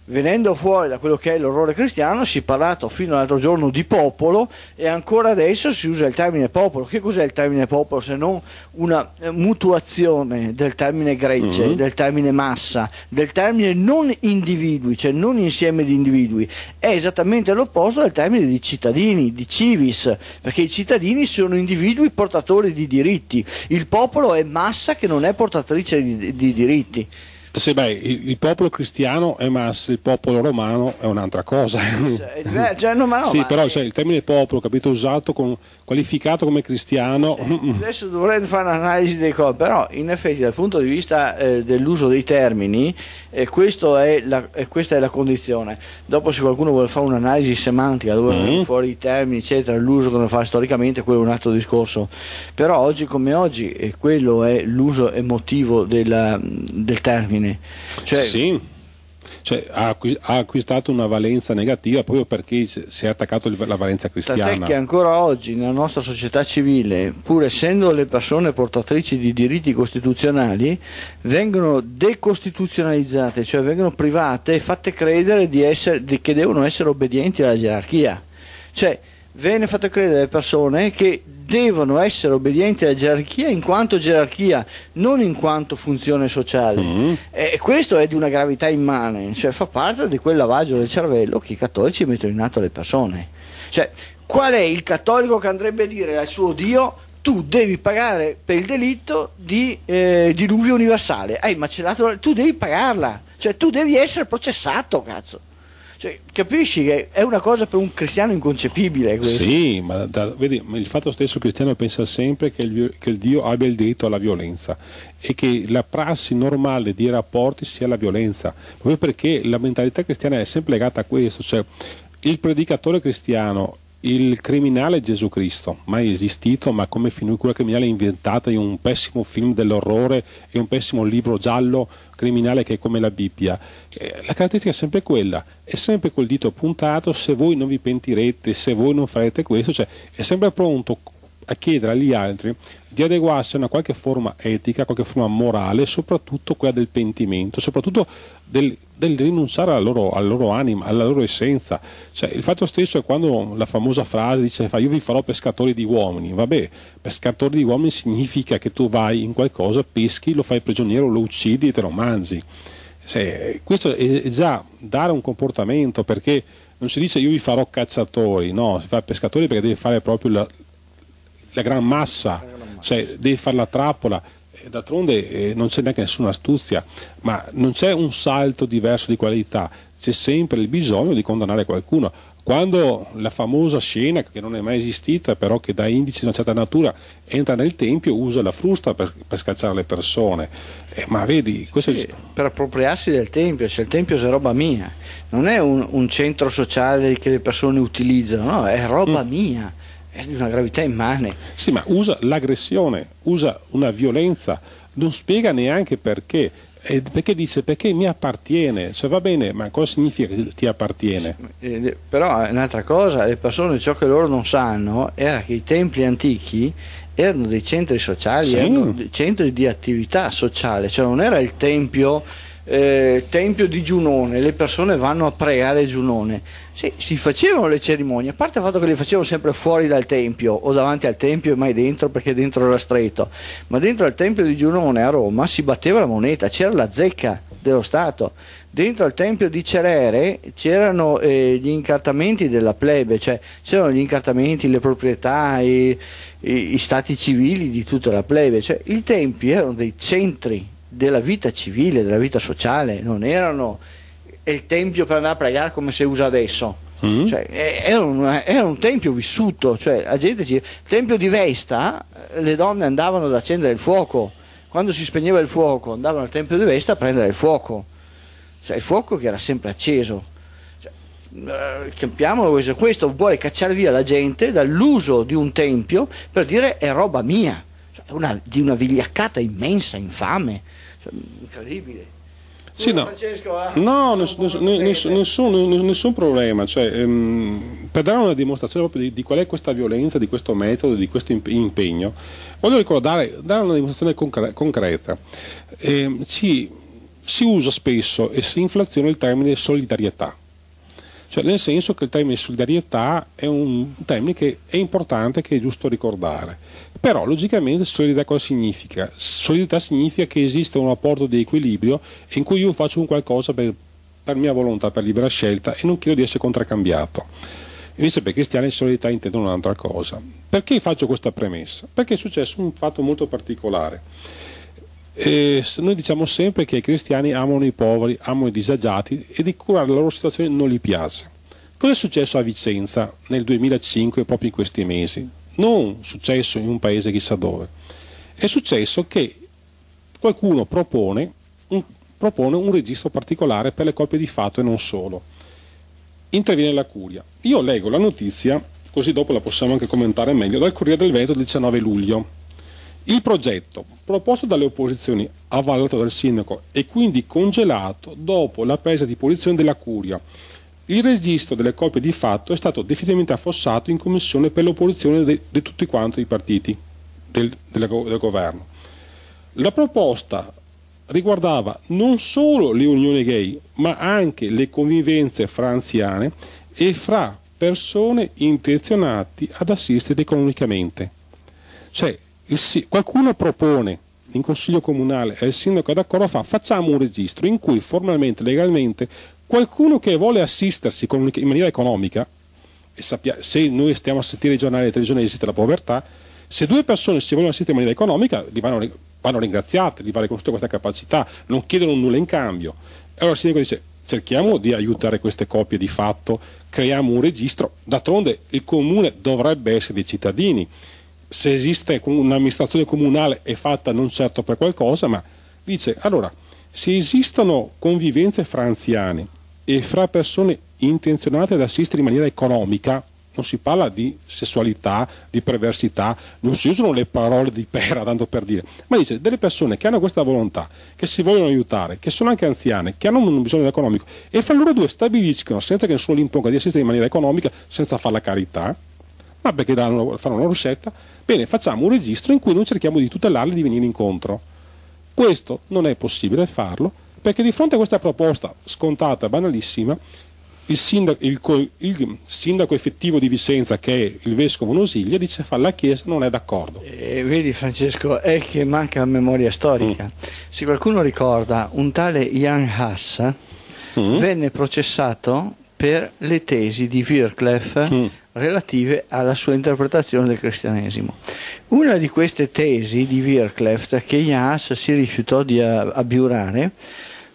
venendo fuori da quello che è l'orrore cristiano si è parlato fino all'altro giorno di popolo, e ancora adesso si usa il termine popolo. Che cos'è il termine popolo se non una mutuazione del termine gregge, del termine massa, del termine non individui, cioè non insieme di individui? È esattamente l'opposto del termine di cittadini, di civis, perché i cittadini sono individui portatori di diritti, il popolo è massa che non è portatrice di diritti. Sì, beh, il popolo cristiano è massa, il popolo romano è un'altra cosa. Cioè, no, ma no, sì, ma però il termine popolo, capito, usato, qualificato come cristiano. Adesso dovrei fare un'analisi dei corpi, però in effetti dal punto di vista dell'uso dei termini, questa è la condizione. Dopo, se qualcuno vuole fare un'analisi semantica dove fuori i termini, eccetera, l'uso che lo fa storicamente, quello è un altro discorso. Però oggi come oggi, quello è l'uso emotivo del termine. Cioè, sì, cioè, ha acquistato una valenza negativa proprio perché si è attaccato la valenza cristiana. Tant'è che ancora oggi nella nostra società civile, pur essendo le persone portatrici di diritti costituzionali, vengono decostituzionalizzate, cioè vengono private e fatte credere che devono essere obbedienti alla gerarchia. Cioè viene fatto credere alle persone che devono essere obbedienti alla gerarchia in quanto gerarchia, non in quanto funzione sociale. E questo è di una gravità immane, cioè fa parte di quel lavaggio del cervello che i cattolici mettono in atto alle persone. Cioè, qual è il cattolico che andrebbe a dire al suo Dio: tu devi pagare per il delitto di diluvio universale, hai macellato, tu devi pagarla, cioè tu devi essere processato, cazzo. Cioè, capisci che è una cosa per un cristiano inconcepibile questo. Sì, ma vedi, il fatto stesso cristiano pensa sempre che il Dio abbia il diritto alla violenza e che la prassi normale dei rapporti sia la violenza, proprio perché la mentalità cristiana è sempre legata a questo. Cioè il predicatore cristiano, il criminale Gesù Cristo, mai esistito, ma come figura criminale inventata in un pessimo film dell'orrore e un pessimo libro giallo criminale che è come la Bibbia. La caratteristica è sempre quella, è sempre col dito puntato: se voi non vi pentirete, se voi non farete questo. Cioè è sempre pronto a chiedere agli altri di adeguarsi a una qualche forma etica, a qualche forma morale, soprattutto quella del pentimento, soprattutto del rinunciare alla loro anima, alla loro essenza. Cioè il fatto stesso è quando la famosa frase dice: io vi farò pescatori di uomini. Vabbè, pescatori di uomini significa che tu vai in qualcosa, peschi, lo fai prigioniero, lo uccidi e te lo mangi. Cioè, questo è già dare un comportamento, perché non si dice io vi farò cacciatori, no, si fa pescatori perché deve fare proprio la gran massa, cioè devi fare la trappola. D'altronde non c'è neanche nessuna astuzia, ma non c'è un salto diverso di qualità, c'è sempre il bisogno di condannare qualcuno. Quando la famosa scena, che non è mai esistita, però che dà indice di una certa natura, entra nel tempio, usa la frusta per scacciare le persone. Ma vedi, questo sì, per appropriarsi del tempio, cioè il tempio è roba mia, non è un centro sociale che le persone utilizzano, no, è roba mia. è di una gravità immane. Sì, ma usa l'aggressione, usa una violenza, non spiega neanche perché. Perché dice, perché mi appartiene, cioè va bene, ma cosa significa che ti appartiene? Però un'altra cosa, le persone ciò che loro non sanno era che i templi antichi erano dei centri sociali, sì, erano centri di attività sociale, cioè non era il tempio di Giunone, le persone vanno a pregare Giunone, sì, si facevano le cerimonie, a parte il fatto che le facevano sempre fuori dal tempio o davanti al tempio e mai dentro, perché dentro era stretto, ma dentro al tempio di Giunone a Roma si batteva la moneta, c'era la zecca dello Stato, dentro al tempio di Cerere c'erano gli incartamenti della plebe, cioè c'erano gli incartamenti, le proprietà, i stati civili di tutta la plebe, cioè i tempi erano dei centri della vita civile, della vita sociale, non erano il tempio per andare a pregare come si usa adesso, cioè, era un tempio vissuto, cioè la gente ci... Tempio di Vesta, le donne andavano ad accendere il fuoco, quando si spegneva il fuoco andavano al tempio di Vesta a prendere il fuoco, cioè il fuoco che era sempre acceso, cioè, capiamo questo, vuole cacciare via la gente dall'uso di un tempio per dire è roba mia, cioè, di una vigliaccata immensa, infame, incredibile. Sì, no, Francesco, no, nessun problema, cioè, per dare una dimostrazione proprio di qual è questa violenza, di questo metodo, di questo impegno, voglio ricordare, dare una dimostrazione concreta. Si usa spesso e si inflaziona il termine solidarietà, cioè nel senso che il termine solidarietà è un termine che è importante, che è giusto ricordare, però logicamente solidarietà cosa significa? Solidarietà significa che esiste un rapporto di equilibrio in cui io faccio un qualcosa per mia volontà, per libera scelta, e non chiedo di essere contraccambiato. Invece per i cristiani solidarietà intendono un'altra cosa. Perché faccio questa premessa? Perché è successo un fatto molto particolare. Noi diciamo sempre che i cristiani amano i poveri, amano i disagiati e di curare la loro situazione non gli piace. Cosa è successo a Vicenza nel 2005, proprio in questi mesi? Non successo in un paese chissà dove, è successo che qualcuno propone un registro particolare per le coppie di fatto e non solo. Interviene la Curia. Io leggo la notizia, così dopo la possiamo anche commentare meglio, dal Corriere del Veneto del 19 luglio. Il progetto proposto dalle opposizioni, avallato dal sindaco e quindi congelato dopo la presa di posizione della Curia. Il registro delle coppie di fatto è stato definitivamente affossato in commissione per l'opposizione di tutti quanti i partiti del governo. La proposta riguardava non solo le unioni gay, ma anche le convivenze fra anziane e fra persone intenzionate ad assistere economicamente. Cioè, qualcuno propone in consiglio comunale e il sindaco è d'accordo, facciamo un registro in cui formalmente, legalmente, qualcuno che vuole assistersi in maniera economica, e se noi stiamo a sentire i giornali e la televisione esiste la povertà, se due persone si vogliono assistere in maniera economica vanno ringraziate, gli va riconosciuta questa capacità, non chiedono nulla in cambio. Allora il sindaco dice: cerchiamo di aiutare queste coppie di fatto, creiamo un registro. D'altronde il comune dovrebbe essere dei cittadini. Se esiste un'amministrazione comunale è fatta non certo per qualcosa, ma dice: allora, se esistono convivenze fra anziani e fra persone intenzionate ad assistere in maniera economica, non si parla di sessualità, di perversità, non si usano le parole di pera, tanto per dire, ma dice delle persone che hanno questa volontà, che si vogliono aiutare, che sono anche anziane, che hanno un bisogno economico, e fra loro due stabiliscono, senza che nessuno li imponga, di assistere in maniera economica, senza fare la carità, ma perché fanno una loro scelta. Bene, facciamo un registro in cui noi cerchiamo di tutelarli e di venire incontro. Questo non è possibile farlo, perché di fronte a questa proposta scontata, banalissima, il sindaco effettivo di Vicenza, che è il vescovo Nosiglia, dice: la Chiesa non è d'accordo. Vedi Francesco, è che manca la memoria storica. Se qualcuno ricorda, un tale Jan Huss venne processato per le tesi di Wyclef relative alla sua interpretazione del cristianesimo. Una di queste tesi di Wyclef, che Jan Huss si rifiutò di abbiurare,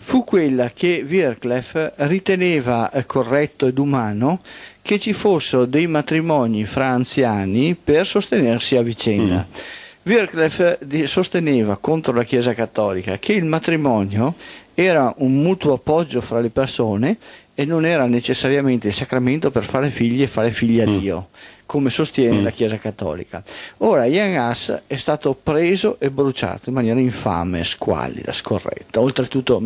fu quella che Wyclef riteneva corretto ed umano che ci fossero dei matrimoni fra anziani per sostenersi a vicenda. Wyclef sosteneva, contro la Chiesa Cattolica, che il matrimonio era un mutuo appoggio fra le persone e non era necessariamente il sacramento per fare figli e fare figli a Dio. come sostiene la Chiesa Cattolica. Ora Jan Hus è stato preso e bruciato in maniera infame, squallida, scorretta, oltretutto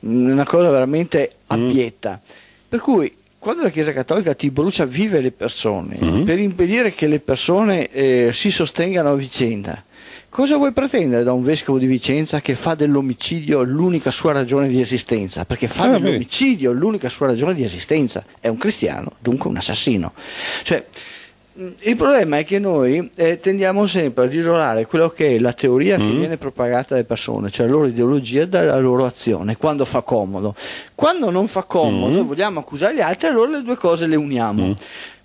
una cosa veramente abietta. Per cui quando la Chiesa Cattolica ti brucia vive le persone per impedire che le persone si sostengano a vicenda, cosa vuoi pretendere da un vescovo di Vicenza che fa dell'omicidio l'unica sua ragione di esistenza? Perché fa dell'omicidio l'unica sua ragione di esistenza. È un cristiano, dunque un assassino. Cioè, il problema è che noi tendiamo sempre ad isolare quello che è la teoria che viene propagata dalle persone, cioè la loro ideologia, dalla loro azione, quando fa comodo. Quando non fa comodo, vogliamo accusare gli altri, allora le due cose le uniamo.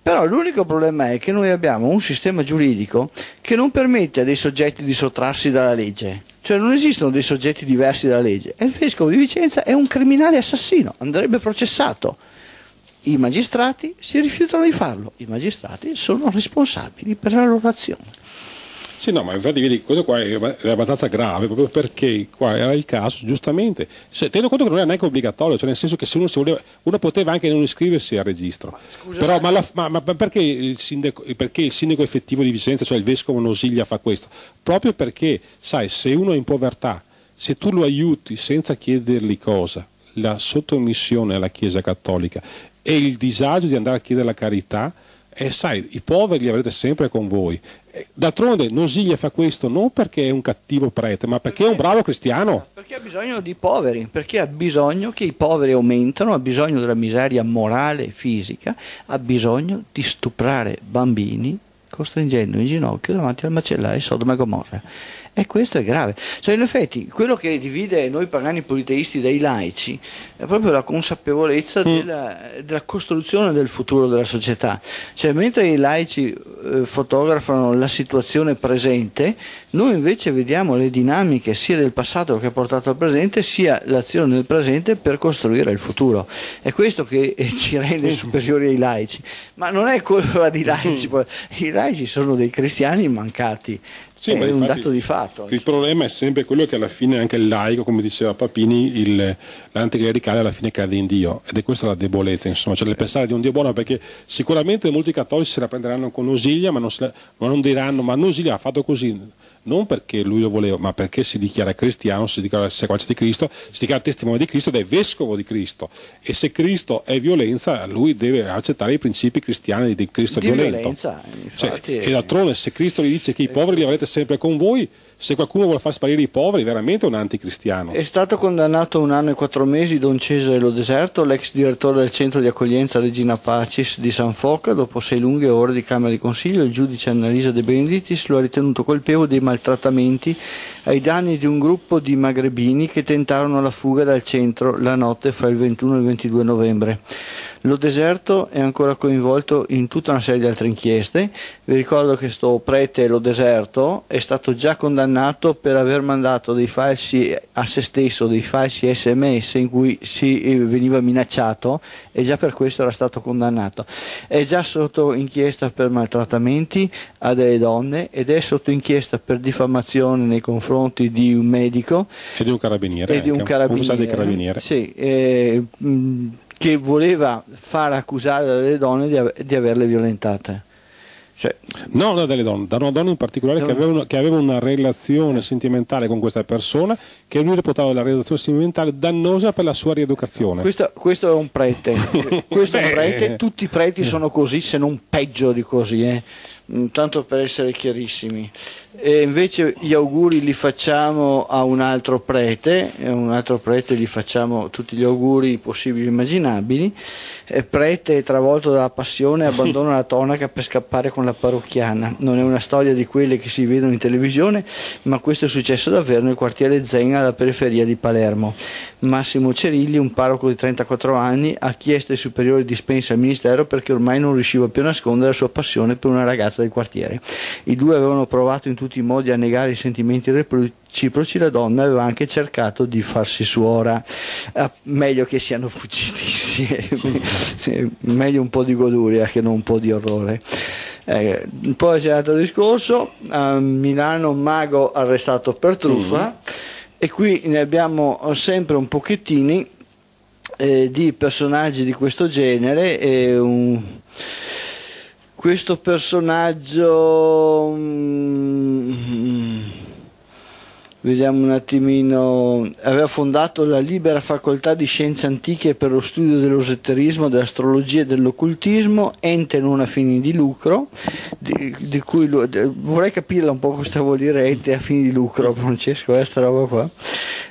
Però l'unico problema è che noi abbiamo un sistema giuridico che non permette a dei soggetti di sottrarsi dalla legge. Cioè non esistono dei soggetti diversi dalla legge. E il vescovo di Vicenza è un criminale assassino, andrebbe processato. I magistrati si rifiutano di farlo. I magistrati sono responsabili per la loro azione. Sì, no, ma infatti vedi, questo qua è abbastanza grave, proprio perché qua era il caso, giustamente, cioè, tenendo conto che non era neanche obbligatorio, cioè nel senso che se uno si voleva, uno poteva anche non iscriversi al registro. Scusa, però perché il sindaco effettivo di Vicenza, cioè il vescovo Nosiglia, fa questo? Proprio perché, sai, se uno è in povertà, se tu lo aiuti senza chiedergli cosa, la sottomissione alla Chiesa Cattolica e il disagio di andare a chiedere la carità, e sai, i poveri li avrete sempre con voi. D'altronde Nosiglia fa questo non perché è un cattivo prete, ma perché è un bravo cristiano, perché ha bisogno di poveri, perché ha bisogno che i poveri aumentano, ha bisogno della miseria morale e fisica, ha bisogno di stuprare bambini costringendo in ginocchio davanti al macellaio Sodoma e Gomorra. E questo è grave. Cioè, in effetti, quello che divide noi pagani politeisti dai laici è proprio la consapevolezza della costruzione del futuro della società. Cioè, mentre i laici fotografano la situazione presente, noi invece vediamo le dinamiche sia del passato che ha portato al presente, sia l'azione del presente per costruire il futuro. È questo che ci rende superiori ai laici. Ma non è colpa dei laici. I laici sono dei cristiani mancati. Sì, è un dato di fatto. Il problema è sempre quello che alla fine anche il laico, come diceva Papini, l'anticlericale alla fine crede in Dio, ed è questa la debolezza, insomma, cioè pensare di un Dio buono, perché sicuramente molti cattolici se la prenderanno con Nosiglia, ma non diranno ma Nosiglia ha fatto così, non perché lui lo voleva, ma perché si dichiara cristiano, si dichiara seguace di Cristo, si dichiara testimone di Cristo ed è vescovo di Cristo, e se Cristo è violenza lui deve accettare i principi cristiani di Cristo violento. Cioè, e d'altronde se Cristo gli dice che i poveri li avrete sempre con voi, se qualcuno vuole far sparire i poveri, veramente è un anticristiano. È stato condannato a 1 anno e 4 mesi Don Cesare Lo Deserto, l'ex direttore del centro di accoglienza Regina Pacis di San Foca. Dopo 6 lunghe ore di Camera di Consiglio, il giudice Annalisa De Beneditis lo ha ritenuto colpevole dei maltrattamenti ai danni di un gruppo di magrebini che tentarono la fuga dal centro la notte fra il 21 e il 22 novembre. Lo Deserto è ancora coinvolto in tutta una serie di altre inchieste. Vi ricordo che sto prete Lo Deserto è stato già condannato per aver mandato dei falsi a se stesso, dei falsi SMS in cui si veniva minacciato, e già per questo era stato condannato. È già sotto inchiesta per maltrattamenti a delle donne ed è sotto inchiesta per diffamazione nei confronti di un medico e di un carabiniere. Sì, che voleva far accusare delle donne di averle violentate. Cioè, no, non dalle donne, da una donna in particolare che aveva una relazione sentimentale con questa persona, che lui reputava la relazione sentimentale dannosa per la sua rieducazione. Questo è un prete. Questo è un prete. Tutti i preti sono così, se non peggio di così, tanto per essere chiarissimi. E invece gli auguri li facciamo a un altro prete, gli facciamo tutti gli auguri possibili e immaginabili. Prete travolto dalla passione abbandona la tonaca per scappare con la parrocchiana. Non è una storia di quelle che si vedono in televisione, ma questo è successo davvero nel quartiere Zenga, alla periferia di Palermo. Massimo Cerilli, un parroco di 34 anni, ha chiesto ai superiori dispensa al ministero perché ormai non riusciva più a nascondere la sua passione per una ragazza del quartiere. I due avevano provato in tutti i modi a negare i sentimenti reciproci, la donna aveva anche cercato di farsi suora. Meglio che siano fuggiti insieme. Sì, meglio un po' di goduria che non un po' di orrore. Poi c'è un altro discorso. A Milano, un mago arrestato per truffa. E qui ne abbiamo sempre un pochettini di personaggi di questo genere. questo personaggio, vediamo un attimino, aveva fondato la libera facoltà di scienze antiche per lo studio dell'esoterismo, dell'astrologia e dell'occultismo, ente non a fini di lucro, di cui vorrei capirla un po' cosa vuol dire ente a fini di lucro, Francesco, questa roba qua.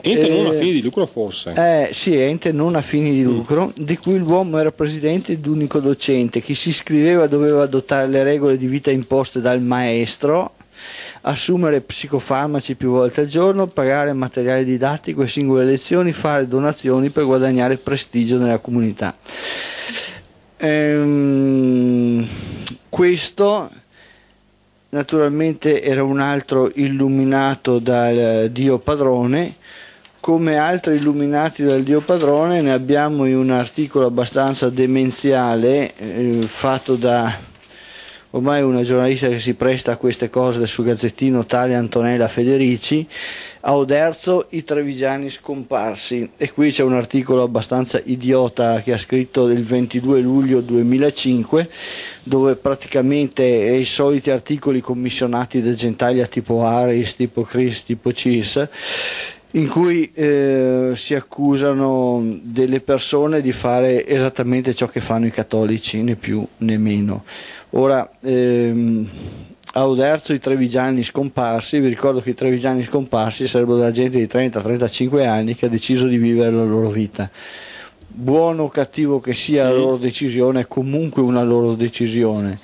Ente non a fini di lucro forse? Sì, ente non a fini di lucro, di cui l'uomo era presidente ed unico docente, chi si iscriveva doveva adottare le regole di vita imposte dal maestro, assumere psicofarmaci più volte al giorno, pagare materiale didattico e singole lezioni, fare donazioni per guadagnare prestigio nella comunità. Questo naturalmente era un altro illuminato dal Dio Padrone. Come altri illuminati dal Dio Padrone ne abbiamo in un articolo abbastanza demenziale fatto da ormai una giornalista che si presta a queste cose su Gazzettino, tale Antonella Pederici, a Oderzo i trevigiani scomparsi, e qui c'è un articolo abbastanza idiota che ha scritto del 22 luglio 2005 dove praticamente è i soliti articoli commissionati da Gentaglia tipo ARIS, tipo CRIS, tipo CIS, in cui si accusano delle persone di fare esattamente ciò che fanno i cattolici, né più né meno. Ora, a Oderzo i trevigiani scomparsi, vi ricordo che i trevigiani scomparsi sarebbero della gente di 30-35 anni che ha deciso di vivere la loro vita. Buono o cattivo che sia la loro decisione, è comunque una loro decisione.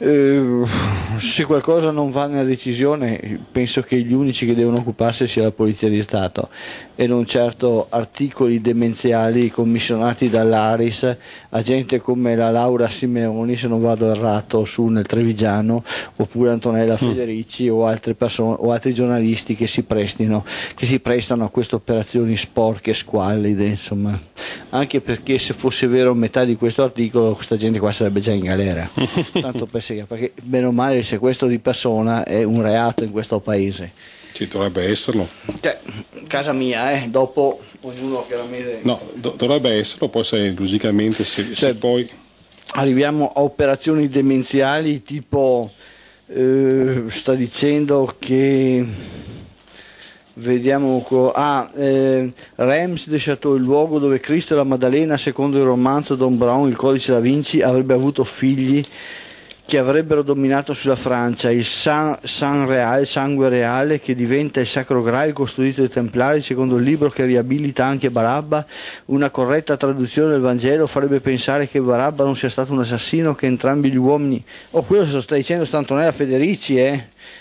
Se qualcosa non va nella decisione, penso che gli unici che devono occuparsi sia la Polizia di Stato e non certo articoli demenziali commissionati dall'Aris a gente come la Laura Simeoni, se non vado errato, su nel Trevigiano, oppure Antonella Pederici o altre persone o altri giornalisti che si prestano a queste operazioni sporche e squallide, insomma, anche perché se fosse vero metà di questo articolo questa gente qua sarebbe già in galera, tanto per perché bene o male il sequestro di persona è un reato in questo paese. Ci dovrebbe esserlo. Cioè, casa mia, dopo ognuno chiaramente... No, dovrebbe esserlo, poi se logicamente se poi... Arriviamo a operazioni demenziali tipo... sta dicendo che... Vediamo qua. Reims de Chateau, il luogo dove Cristo e la Maddalena, secondo il romanzo Don Brown, il codice da Vinci, avrebbe avuto figli che avrebbero dominato sulla Francia, il sangue reale che diventa il Sacro Graal costruito dai Templari, secondo il libro che riabilita anche Barabba. Una corretta traduzione del Vangelo farebbe pensare che Barabba non sia stato un assassino, che entrambi gli uomini... Oh, quello se lo sta dicendo Antonella Pederici,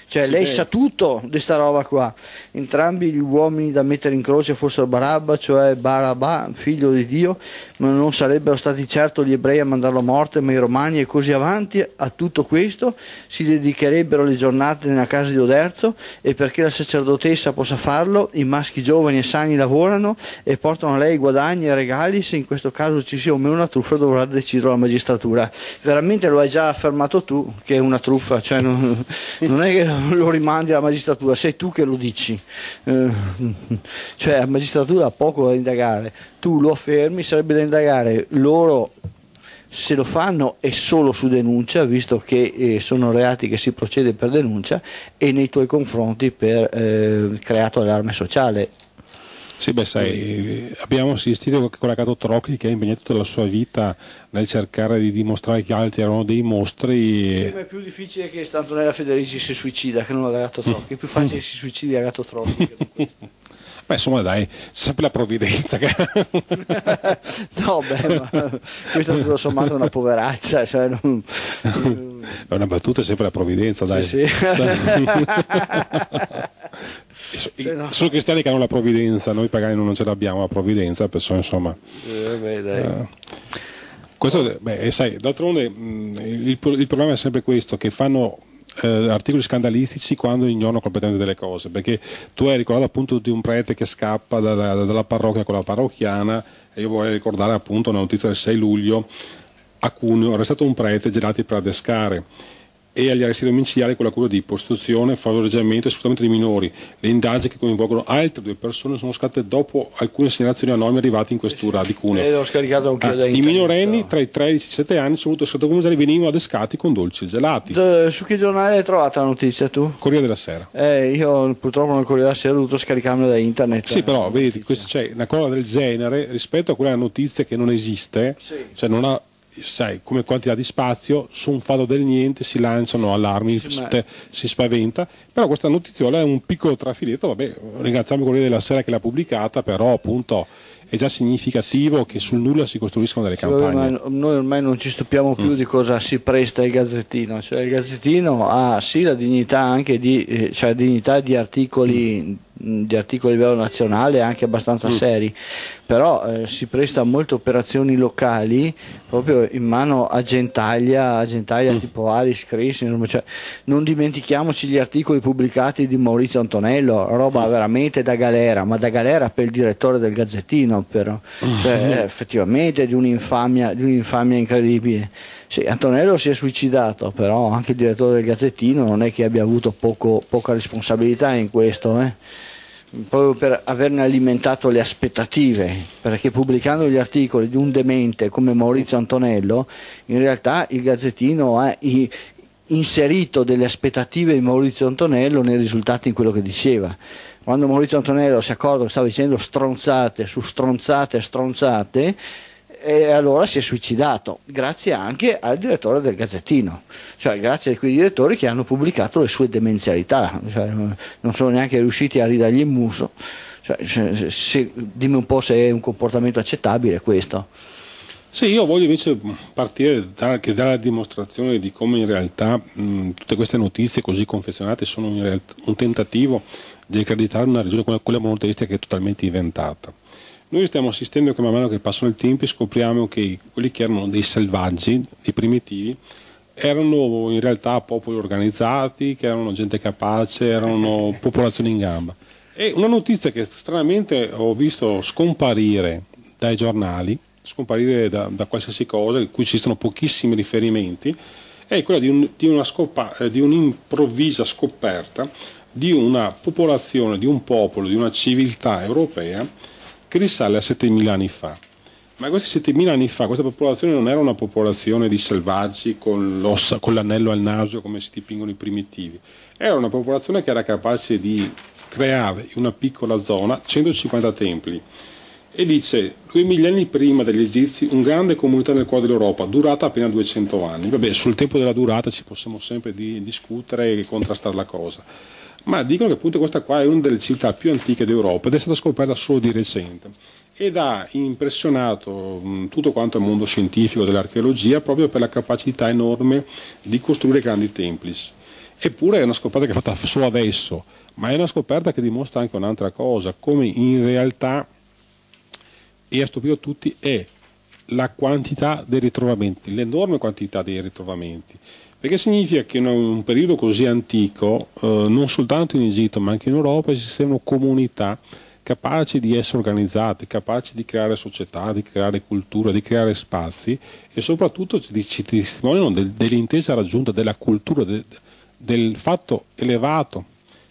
Cioè sì, lei sa tutto di sta roba qua. Entrambi gli uomini da mettere in croce fossero Barabba, cioè Barabà, figlio di Dio, ma non sarebbero stati certo gli ebrei a mandarlo a morte, ma i romani, e così avanti. A tutto questo si dedicherebbero le giornate nella casa di Oderzo, e perché la sacerdotessa possa farlo, i maschi giovani e sani lavorano e portano a lei guadagni e regali. Se in questo caso ci sia o meno una truffa dovrà decidere la magistratura. Veramente lo hai già affermato tu che è una truffa, cioè non è che lo rimandi alla magistratura, sei tu che lo dici, cioè la magistratura ha poco da indagare, tu lo affermi, sarebbe da indagare loro se lo fanno, e solo su denuncia, visto che sono reati che si procede per denuncia, e nei tuoi confronti per creato allarme sociale. Sì, beh, sai, abbiamo assistito con la Cato Trocchi che ha impegnato tutta la sua vita nel cercare di dimostrare che altri erano dei mostri. Sì, ma è più difficile che Antonella Pederici si suicida che non la Cato Trocchi, è più facile che si suicidi la Cato Trocchi che non questo. Beh, insomma, dai, c'è sempre la provvidenza. No, beh, ma questa tutto sommato è una poveraccia, cioè non... È una battuta, è sempre la provvidenza, dai. Sì, sì. Sono cristiani che hanno la provvidenza, noi pagani non ce l'abbiamo la provvidenza, persone, insomma. Beh, dai. Questo, beh, sai, d'altronde il problema è sempre questo, che fanno articoli scandalistici quando ignorano completamente delle cose, perché tu hai ricordato appunto di un prete che scappa dalla parrocchia con la parrocchiana, e io vorrei ricordare appunto una notizia del 6 luglio a Cuneo, era stato un prete gelato per adescare. e agli arresti domiciliari con l'accusa di prostituzione, favoreggiamento e sfruttamento di minori. Le indagini che coinvolgono altre 2 persone sono state dopo alcune segnalazioni anonime arrivate in questura di Cuneo. L'ho scaricato anche da internet. I minorenni tra i 13 e i 17 anni sono venuti sottocommissari e venivano adescati con dolci e gelati. Su che giornale hai trovato la notizia tu? Corriere della Sera. Io purtroppo nel Corriere della Sera ho dovuto scaricarmela da internet. Sì, però vedi, c'è una cosa del genere rispetto a quella notizia che non esiste, sì. Cioè non ha, sai, come quantità di spazio, su un fatto del niente si lanciano allarmi, sì, si spaventa, però questa notiziola è un piccolo trafiletto. Vabbè, ringraziamo il Corriere della Sera che l'ha pubblicata, però appunto è già significativo che sul nulla si costruiscono delle campagne. Noi ormai non ci stupiamo più di cosa si presta il Gazzettino, cioè il Gazzettino ha sì la dignità anche di, cioè dignità di articoli di articoli a livello nazionale anche abbastanza seri, però si presta a molte operazioni locali proprio in mano a gentaglia tipo ARIS, cioè, non dimentichiamoci gli articoli pubblicati di Maurizio Antonello, roba veramente da galera, ma da galera per il direttore del Gazzettino. Però cioè, effettivamente di un'infamia incredibile. Sì, Antonello si è suicidato, però anche il direttore del Gazzettino non è che abbia avuto poca responsabilità in questo, proprio per averne alimentato le aspettative, perché pubblicando gli articoli di un demente come Maurizio Antonello in realtà il Gazzettino ha inserito delle aspettative di Maurizio Antonello nei risultati, in quello che diceva. Quando Maurizio Antonello si è accorto che stava dicendo stronzate su stronzate e allora si è suicidato, grazie anche al direttore del Gazzettino, cioè grazie a quei direttori che hanno pubblicato le sue demenzialità, cioè, non sono neanche riusciti a ridargli il muso, cioè, dimmi un po' se è un comportamento accettabile questo. Sì, io voglio invece partire dalla dimostrazione di come in realtà tutte queste notizie così confezionate sono in realtà un tentativo di accreditare una religione come quella monoteista, che è totalmente inventata. Noi stiamo assistendo che man mano che passano i tempi scopriamo che quelli che erano dei selvaggi, dei primitivi, erano in realtà popoli organizzati, che erano gente capace, erano popolazioni in gamba. E una notizia che stranamente ho visto scomparire dai giornali, scomparire da qualsiasi cosa, in cui ci sono pochissimi riferimenti, è quella di un'improvvisa scoperta di una popolazione, di un popolo, di una civiltà europea che risale a 7.000 anni fa. Ma questi 7.000 anni fa questa popolazione non era una popolazione di selvaggi con l'anello al naso come si dipingono i primitivi, era una popolazione che era capace di creare in una piccola zona 150 templi. E dice, 2.000 anni prima degli Egizi, una grande comunità nel cuore dell'Europa, durata appena 200 anni. Vabbè, sul tempo della durata ci possiamo sempre discutere e contrastare la cosa. Ma dicono che appunto questa qua è una delle città più antiche d'Europa ed è stata scoperta solo di recente, ed ha impressionato tutto quanto il mondo scientifico dell'archeologia proprio per la capacità enorme di costruire grandi templi. Eppure è una scoperta che è fatta solo adesso, ma è una scoperta che dimostra anche un'altra cosa, come in realtà, e ha stupito tutti, è la quantità dei ritrovamenti, l'enorme quantità dei ritrovamenti. Perché significa che in un periodo così antico, non soltanto in Egitto ma anche in Europa, esistevano comunità capaci di essere organizzate, capaci di creare società, di creare cultura, di creare spazi, e soprattutto ci testimoniano dell'intesa raggiunta, della cultura, del fatto elevato.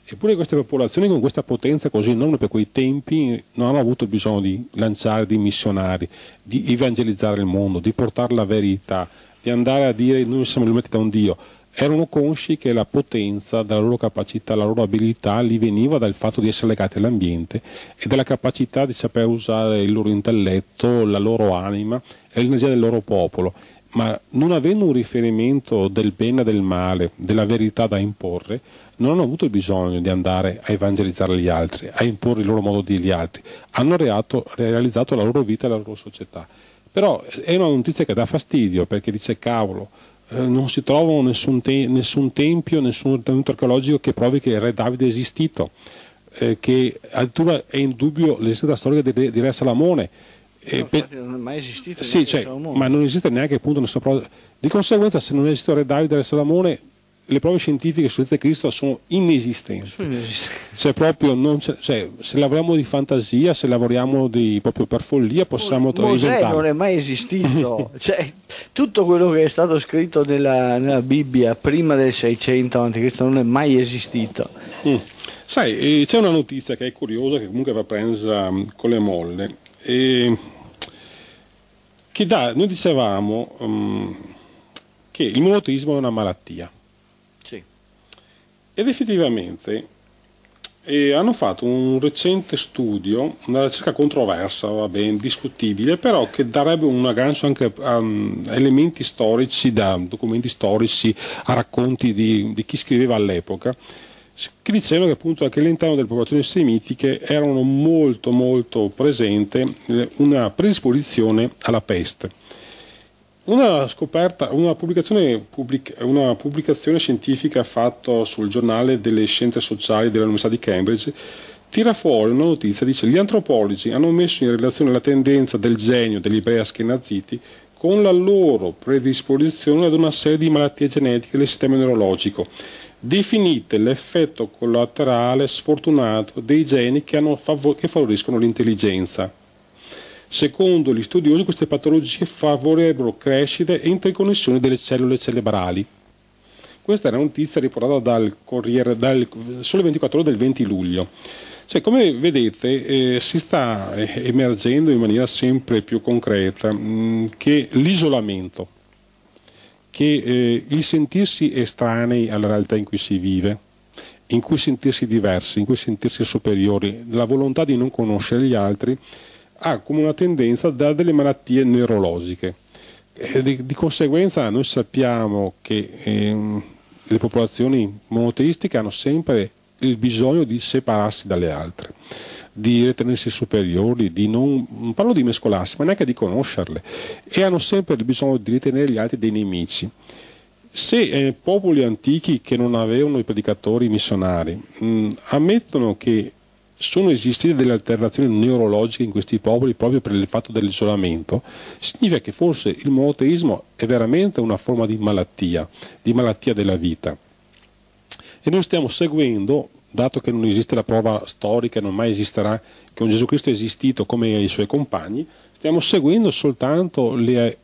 Eppure queste popolazioni, con questa potenza così enorme per quei tempi, non hanno avuto bisogno di lanciare di missionari, di evangelizzare il mondo, di portare la verità, di andare a dire noi siamo illuminati da un Dio. Erano consci che la potenza della loro capacità, la loro abilità li veniva dal fatto di essere legati all'ambiente e dalla capacità di saper usare il loro intelletto, la loro anima e l'energia del loro popolo. Ma non avendo un riferimento del bene e del male, della verità da imporre, non hanno avuto bisogno di andare a evangelizzare gli altri, a imporre il loro modo di gli altri. Hanno realizzato la loro vita e la loro società. Però è una notizia che dà fastidio, perché dice, cavolo, non si trovano nessun tempio, nessun ritrovamento archeologico che provi che il re Davide è esistito, che addirittura è in dubbio l'esistenza storica di Re Salamone. Infatti non è mai esistito, sì, cioè, ma non esiste neanche, appunto, di conseguenza, se non esiste il re Davide e Salamone, le prove scientifiche su Cristo sono inesistenti, cioè proprio non c'è, cioè, se lavoriamo di fantasia, se lavoriamo di, proprio per follia, possiamo Mosè non è mai esistito. Cioè, tutto quello che è stato scritto nella Bibbia prima del 600 a.C. non è mai esistito. Sai, c'è una notizia che è curiosa, che comunque va presa con le molle, che noi dicevamo che il monoteismo è una malattia. Ed effettivamente hanno fatto un recente studio, una ricerca controversa, va bene, discutibile, però che darebbe un aggancio anche a elementi storici, da documenti storici a racconti di chi scriveva all'epoca, che dicevano che appunto anche all'interno delle popolazioni semitiche erano molto molto presente una predisposizione alla peste. Una scoperta, una pubblicazione scientifica fatta sul giornale delle scienze sociali dell'Università di Cambridge tira fuori una notizia, dice: gli antropologi hanno messo in relazione la tendenza del genio degli ebrei askenaziti con la loro predisposizione ad una serie di malattie genetiche del sistema neurologico, definite l'effetto collaterale sfortunato dei geni che favoriscono l'intelligenza. Secondo gli studiosi, queste patologie favorebbero crescite e interconnessione delle cellule cerebrali. Questa era una notizia riportata dal Corriere, dal Sole 24 Ore del 20 luglio. Cioè, come vedete, si sta emergendo in maniera sempre più concreta che l'isolamento, che il sentirsi estranei alla realtà in cui si vive, in cui sentirsi diversi, in cui sentirsi superiori, la volontà di non conoscere gli altri, ha come una tendenza da delle malattie neurologiche. Di conseguenza noi sappiamo che le popolazioni monoteistiche hanno sempre il bisogno di separarsi dalle altre, di ritenersi superiori, di non parlo di mescolarsi, ma neanche di conoscerle, e hanno sempre il bisogno di ritenere gli altri dei nemici. Se popoli antichi che non avevano i predicatori missionari ammettono che sono esistite delle alterazioni neurologiche in questi popoli proprio per il fatto dell'isolamento, significa che forse il monoteismo è veramente una forma di malattia della vita. E noi stiamo seguendo, dato che non esiste la prova storica, non mai esisterà, che un Gesù Cristo è esistito come i suoi compagni, stiamo seguendo soltanto le,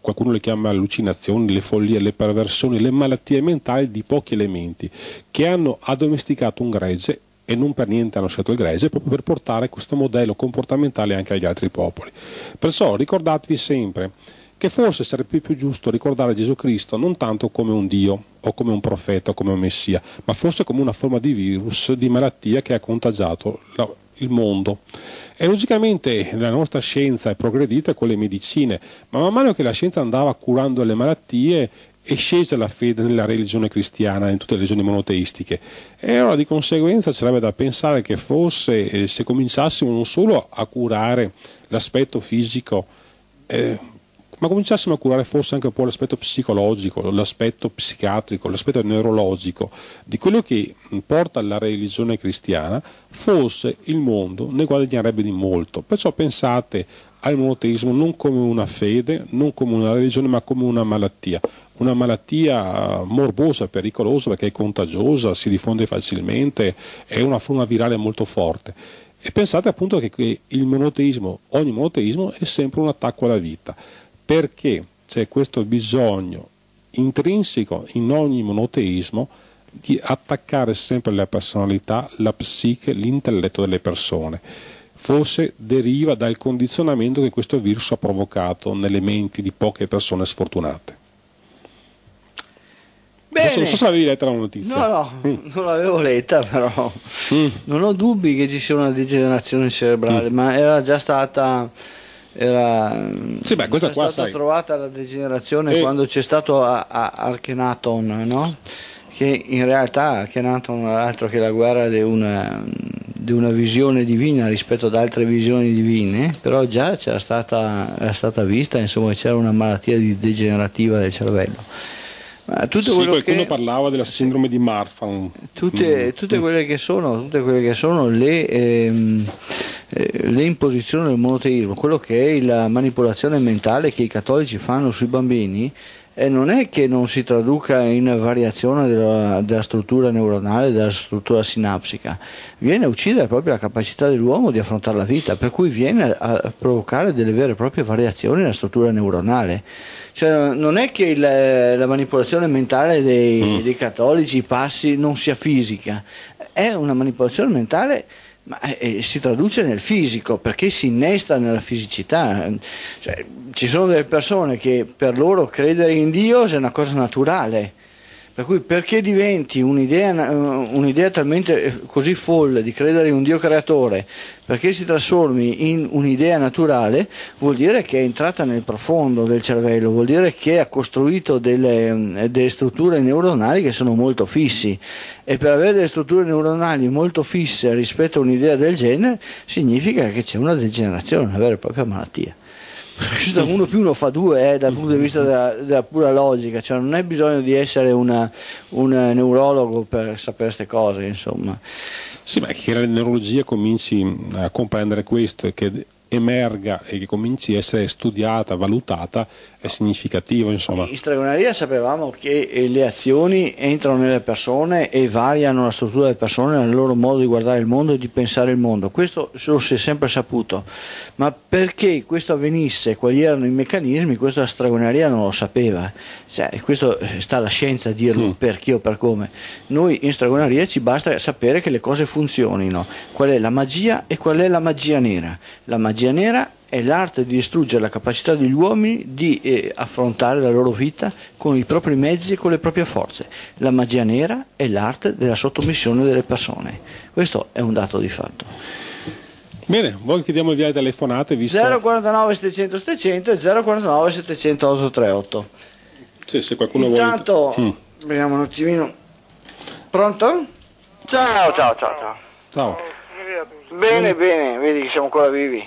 qualcuno le chiama allucinazioni, le follie, le perversioni, le malattie mentali di pochi elementi, che hanno addomesticato un gregge, e non per niente hanno scelto il gregge, proprio per portare questo modello comportamentale anche agli altri popoli. Perciò ricordatevi sempre che forse sarebbe più giusto ricordare Gesù Cristo non tanto come un Dio, o come un profeta, o come un Messia, ma forse come una forma di virus, di malattia che ha contagiato il mondo. E logicamente la nostra scienza è progredita con le medicine, ma man mano che la scienza andava curando le malattie, è scesa la fede nella religione cristiana, in tutte le religioni monoteistiche, e allora di conseguenza sarebbe da pensare che forse se cominciassimo non solo a curare l'aspetto fisico, ma cominciassimo a curare forse anche un po' l'aspetto psicologico, l'aspetto psichiatrico, l'aspetto neurologico di quello che porta alla religione cristiana, forse il mondo ne guadagnerebbe di molto. Perciò pensate al monoteismo non come una fede, non come una religione, ma come una malattia morbosa, pericolosa, perché è contagiosa, si diffonde facilmente, è una forma virale molto forte. E pensate appunto che il monoteismo, ogni monoteismo è sempre un attacco alla vita, perché c'è questo bisogno intrinseco in ogni monoteismo di attaccare sempre la personalità, la psiche, l'intelletto delle persone. Forse deriva dal condizionamento che questo virus ha provocato nelle menti di poche persone sfortunate. Bene. Non so se avevi letta la notizia. No, non l'avevo letta, però non ho dubbi che ci sia una degenerazione cerebrale, ma era già stata, trovata la degenerazione quando c'è stato Akhenaton, no? Che in realtà Akhenaton non è altro che la guerra di una visione divina rispetto ad altre visioni divine, però già era stata vista, insomma, c'era una malattia degenerativa del cervello. Ma tutto qualcuno parlava della sindrome di Marfan. Tutte quelle che sono le imposizioni del monoteismo, quello che è la manipolazione mentale che i cattolici fanno sui bambini, e non è che non si traduca in variazione della struttura neuronale, della struttura sinapsica, viene a uccidere proprio la capacità dell'uomo di affrontare la vita, per cui viene a provocare delle vere e proprie variazioni nella struttura neuronale. Cioè, non è che la manipolazione mentale dei cattolici passi, non sia fisica, è una manipolazione mentale, ma si traduce nel fisico, perché si innesta nella fisicità. Cioè, ci sono delle persone che per loro credere in Dio è una cosa naturale, per cui perché diventi un'idea talmente così folle di credere in un Dio creatore, perché si trasformi in un'idea naturale, vuol dire che è entrata nel profondo del cervello, vuol dire che ha costruito delle strutture neuronali che sono molto fissi, e per avere delle strutture neuronali molto fisse rispetto a un'idea del genere significa che c'è una degenerazione, una vera e propria malattia. Uno più uno fa due, dal punto di vista della pura logica, cioè non è bisogno di essere un neurologo per sapere queste cose, insomma. Sì, ma che la neurologia cominci a comprendere questo e che emerga e che cominci a essere studiata, valutata, è significativo, insomma. In stregoneria sapevamo che le azioni entrano nelle persone e variano la struttura delle persone nel loro modo di guardare il mondo e di pensare il mondo, questo lo si è sempre saputo, ma perché questo avvenisse, quali erano i meccanismi, questa stregoneria non lo sapeva. Cioè, questo sta alla scienza a dirlo, perché o per come. Noi in stregoneria ci basta sapere che le cose funzionino, qual è la magia e qual è la magia nera. La magia nera è l'arte di distruggere la capacità degli uomini di affrontare la loro vita con i propri mezzi e con le proprie forze. La magia nera è l'arte della sottomissione delle persone. Questo è un dato di fatto. Bene, voi chiediamo il via delle telefonate. 049 700 700 e 049 700 838. Sì, se qualcuno intanto, vuole... Intanto, vediamo un attimino. Pronto? Ciao. Bene, vedi che siamo ancora vivi.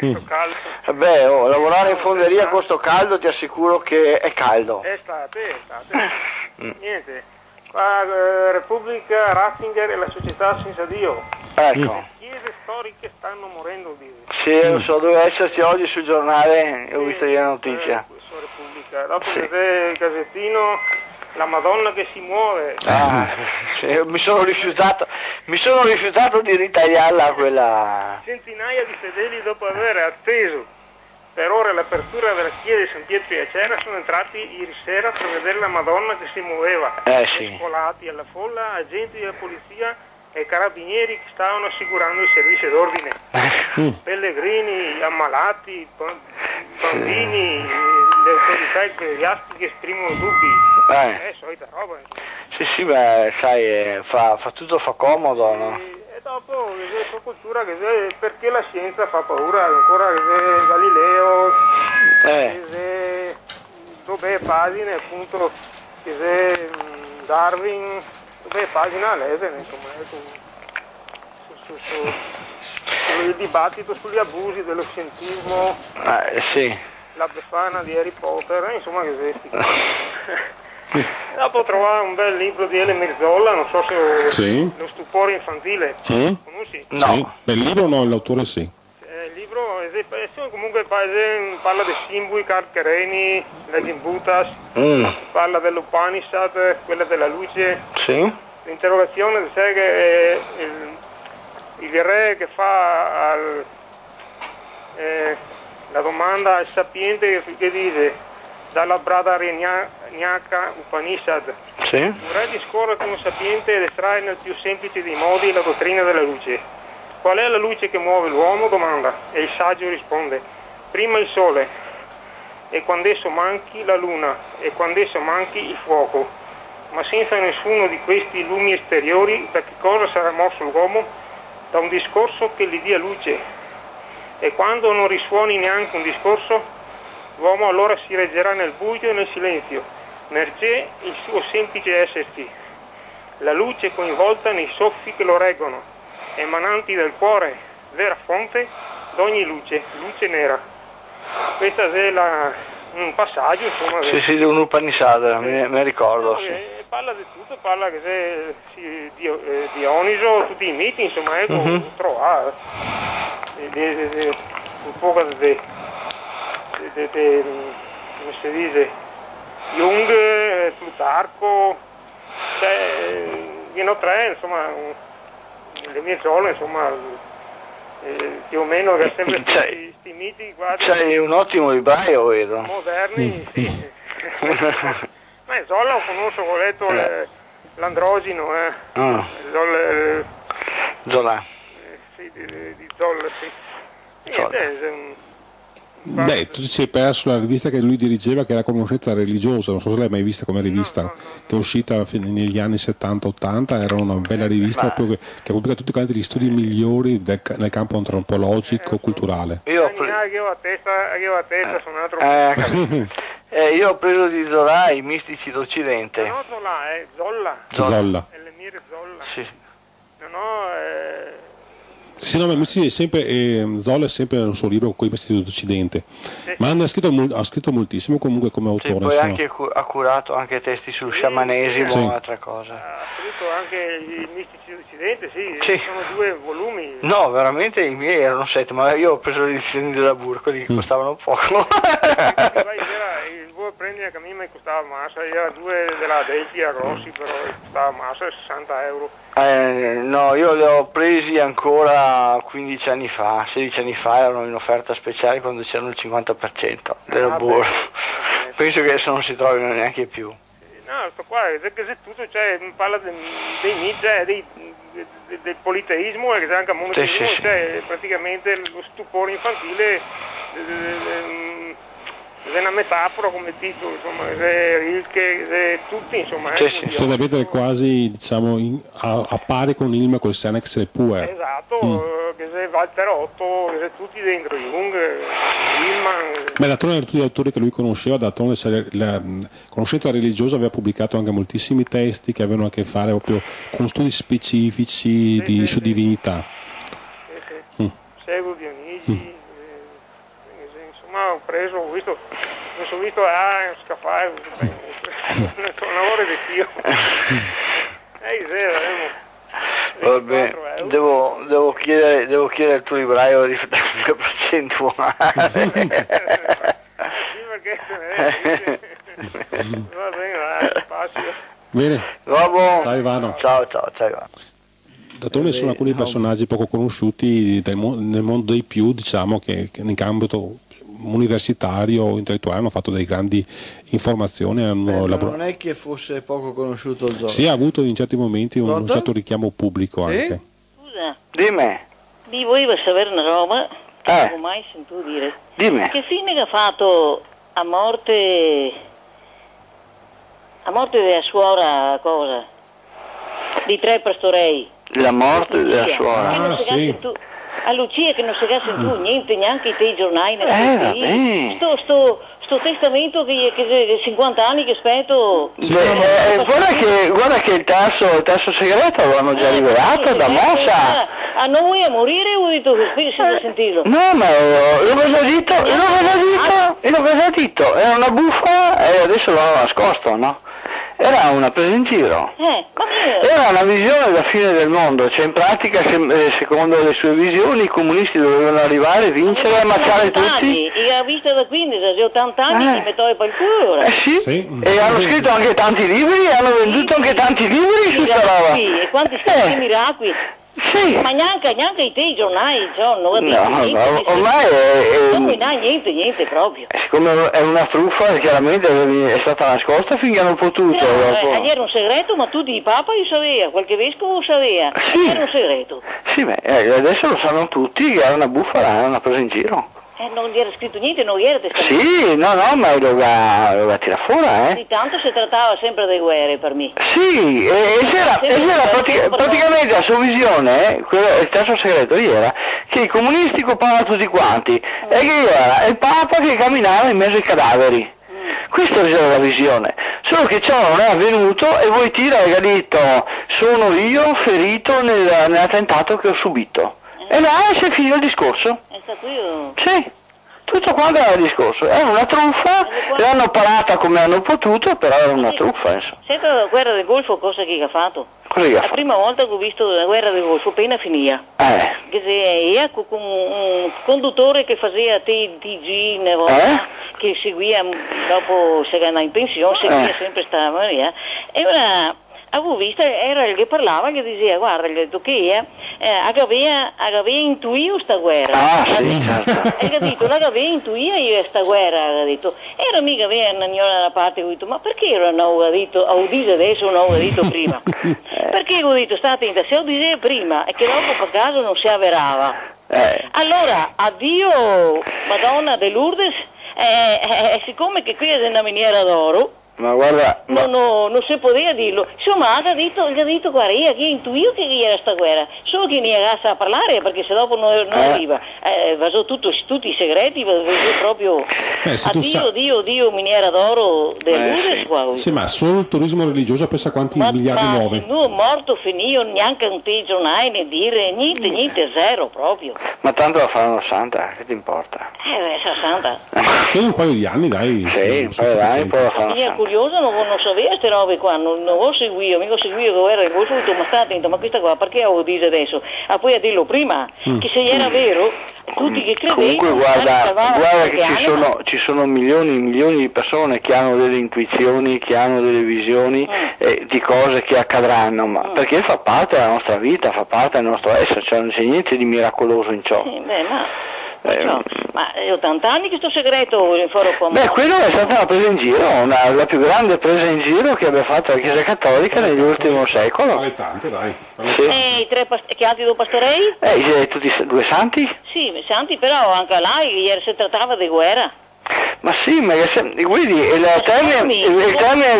Beh, lavorare in fonderia con sto caldo ti assicuro che è caldo. È stato. Niente, qua Repubblica, Ratzinger e la società senza Dio. Ecco. Le chiese storiche stanno morendo di... Sì, lo so, doveva esserci oggi sul giornale, ho visto ieri la notizia. Repubblica, dopo vedete il Gazzettino... La Madonna che si muove. Mi sono rifiutato di ritagliarla quella. Centinaia di fedeli, dopo aver atteso per ore l'apertura della chiesa di San Pietro e Cera, sono entrati ieri sera per vedere la Madonna che si muoveva. Scolati alla folla, agenti della polizia e carabinieri che stavano assicurando i servizi d'ordine. Pellegrini, ammalati, bambini, le autorità ecclesiastiche che esprimono dubbi. Solita roba. Sì, beh, sai, tutto fa comodo, no? E dopo questa cultura, perché la scienza fa paura ancora, Galileo, Pagine, appunto, Darwin, Pagina, Levene, insomma, il dibattito sugli abusi dello scientismo, la befana di Harry Potter, insomma, Dopo trovare un bel libro di Elena Marzolla, non so se Lo stupore infantile, conosci? No, bel libro no, l'autore sì. Il libro comunque parla di Simbui, Carchereni, Legend Butas, parla dell'Upanishad, quella della luce, l'interrogazione che il re che fa la domanda al sapiente che dice... Dalla Bradaranyaka Upanishad, un re discorre come sapiente ed estrae nel più semplice dei modi la dottrina della luce. Qual è la luce che muove l'uomo? Domanda, e il saggio risponde: prima il sole, e quando esso manchi la luna, e quando esso manchi il fuoco. Ma senza nessuno di questi lumi esteriori, da che cosa sarà mosso l'uomo? Da un discorso che gli dia luce. E quando non risuoni neanche un discorso, l'uomo allora si reggerà nel buio e nel silenzio, mercé il suo semplice esserci. La luce coinvolta nei soffi che lo reggono, emananti dal cuore, vera fonte d'ogni luce, luce nera. Questa è un passaggio, insomma. Sì, di un'Upanishad, mi ricordo. Parla di tutto, parla di Dioniso, tutti i miti, insomma, trovare. Un po' come si dice Jung, Plutarco, cioè, Gino Tre, insomma, le mie zolle, insomma, più o meno che sempre questi miti quasi... C'hai un ottimo vibraio, vedo. Moderni, sì. Ma Zolla lo conosco, ho letto l'androgino, Zolla. Sì, di Zolla, sì. Zolla. Beh, tu ti sei perso la rivista che lui dirigeva, che era Conoscenza Religiosa, non so se l'hai mai vista come rivista, no. Che è uscita negli anni 70-80, era una bella rivista proprio che ha pubblicato tutti quanti gli studi migliori nel campo antropologico, culturale. Io a testa sono un altro... io ho preso di Zola I mistici d'Occidente. No, Zola, Zolla. L'emir Zolla. Sì. Sì, no, ma sempre, Zola è sempre nel suo libro con i vestiti d'Occidente, sì. Ma ha scritto moltissimo comunque come autore. Sì, poi anche ha curato anche testi sul sciamanesimo, sì. Un'altra cosa. Ha scritto anche i mistici d'Occidente, sì. Sono 2 volumi. No, veramente i miei erano 7, ma io ho preso le edizioni della Burco, che costavano poco. Prendi la camima che costava massa, era 2 della Delpia grossi, però costava massa 60 euro. No, io li ho presi ancora 15 anni fa, 16 anni fa erano in offerta speciale quando c'erano il 50% della Burro. Penso che adesso non si trovino neanche più. No, sto qua, perché se tutto, cioè, parla dei miti, del politeismo e anche monoteismo, cioè praticamente lo stupore infantile è una metafora come titolo, insomma, che tutti, insomma, da vedere quasi, diciamo, a pari con Ilma, col Senex e Puer. Esatto, che se Valterotto, che se tutti dentro Jung, Ilma. Beh, d'altronde erano tutti gli autori che lui conosceva, d'altronde la Conoscenza Religiosa aveva pubblicato anche moltissimi testi che avevano a che fare proprio con studi specifici su divinità. Seguo Dionigi. Ho visto Scalfari, un lavoro di Dio. Vabbè, devo chiedere al tuo libraio di fare una percentuale. Va bene, spazio. Bene. Ciao Ivano. Ciao Ivano. D'altronde sono alcuni personaggi poco conosciuti nel mondo dei più, diciamo, che in cambio universitario o intellettuale hanno fatto dei grandi informazioni, hanno lavorato. Non è che fosse poco conosciuto Zola. Sì, ha avuto in certi momenti un certo richiamo pubblico anche. Scusa. Dimmi. Mi volevo sapere una roba che non ho mai sentito dire. Dimmi. Che fine che ha fatto a morte della suora cosa? Di 3 pastorei. La morte della suora. A Lucia che non si è sentito niente, neanche i giornali, sto testamento che 50 anni che aspetto. Guarda che il tasso segreto l'hanno già rivelato da Mossa. A noi a morire ho detto che si è sentito. No, ma l'ho detto, era una buffa e adesso l'ho nascosto, no? Era una presa in giro, era una visione della fine del mondo, cioè in pratica secondo le sue visioni i comunisti dovevano arrivare, vincere e ammazzare tutti. E ha visto da 15 a 80 anni che metto il palcuro. E hanno scritto anche tanti libri, hanno venduto anche tanti libri su sta roba. Sì, e quanti stati miracoli. Sì. Ma neanche i te giornali, ormai niente proprio. Siccome è una truffa, chiaramente è stata nascosta finché hanno potuto. Era un segreto, ma tutti i papa lo sapeva, qualche vescovo lo sapeva. Sì. Era un segreto. Sì, beh, adesso lo sanno tutti che era una bufala, era una presa in giro. Non gli era scritto niente, non gli era testamento. Sì, no, ma doveva tirare fuori, Tanto si trattava sempre di guerre per me. Sì, praticamente la sua visione, il terzo segreto era che i comunisti copavano tutti quanti e che era il Papa che camminava in mezzo ai cadaveri. Questa era la visione, solo che ciò non è avvenuto e Wojtyła ha detto sono io ferito nell'attentato che ho subito. E là si è finito il discorso. Sì, tutto quanto era il discorso. Era una truffa, l'hanno parata come hanno potuto, però era una truffa, insomma. Sempre la guerra del Golfo, cosa che ha fatto? La prima volta che ho visto la guerra del Golfo, appena finita. Che era un conduttore che faceva TG una volta. che seguia, dopo se andava in pensione, seguia sempre questa Maria, e ora avevo visto, era il che parlava, gli diceva, guarda, gli ho detto che Agavea intuì questa guerra, e ha detto, l'Agavea intuì io questa guerra, ha detto, era mica vera una da parte, ho detto, ma perché ora non ho detto, ho udito adesso o non ho detto prima? Perché ho detto, state attenta, se ho detto prima, e che dopo per caso non si avverava. Allora, addio Madonna de Lourdes, siccome che qui è una miniera d'oro, ma guarda, non si poteva dirlo, insomma gli ha detto guarda, io che intuivo che era sta guerra, solo che ne era a parlare, perché se dopo non arriva vasò tutti i segreti, vasò proprio addio miniera d'oro dell'Udes qua. Sì, ma solo il turismo religioso pensa quanti miliardi nuovi. Ma morto finio, neanche un teggio mai ne dire, niente, zero proprio. Ma tanto la fanno santa, che ti importa? Sa santa. Sono un paio di anni, dai. Sì, un paio di anni poi la fanno santa. Curioso, non sapeva queste robe qua, non ho seguito, mica ho seguito che era il corso, ho detto, ma state attento, ma questa qua perché avevo detto adesso? Ah, poi a dirlo prima, che se era vero, tutti che credevano. Comunque guarda che ci sono milioni e milioni di persone che hanno delle intuizioni, che hanno delle visioni di cose che accadranno, ma perché fa parte della nostra vita, fa parte del nostro essere, cioè non c'è niente di miracoloso in ciò. Ma è 80 anni che sto segreto in foro qua. Beh, quello è stata una presa in giro, la più grande presa in giro che abbia fatto la Chiesa Cattolica nell'ultimo secolo. Alle tante, dai. Sì. E i tre che altri due pastorei? Tutti due santi? Sì, santi, però anche là ieri si trattava di guerra. Ma sì, ma guardi, il termine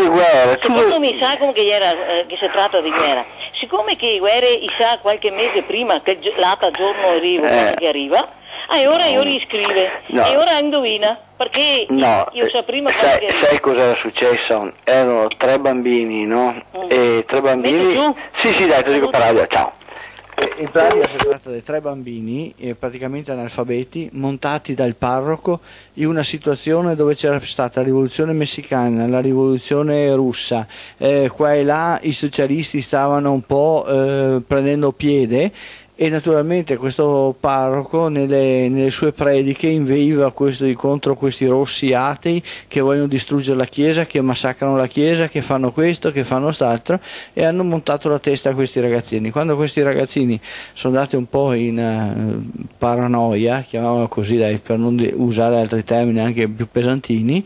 di guerra. Secondo me sa come che si tratta di guerra. Siccome che guerre sa qualche mese prima che l'ata giorno arriva. E ora io riscrive, e ora indovina, perché io so prima sai cosa era successo? Erano tre bambini, no? E tre bambini... Sì, dai, te lo dico per radio, ciao. In pratica si tratta di tre bambini, praticamente analfabeti, montati dal parroco in una situazione dove c'era stata la rivoluzione messicana, la rivoluzione russa, qua e là i socialisti stavano un po' prendendo piede, e naturalmente questo parroco nelle sue prediche inveiva contro questi rossi atei che vogliono distruggere la Chiesa, che massacrano la Chiesa, che fanno questo, che fanno quest'altro, e hanno montato la testa a questi ragazzini. Quando questi ragazzini sono andati un po' in paranoia, chiamiamolo così, dai, per non usare altri termini anche più pesantini,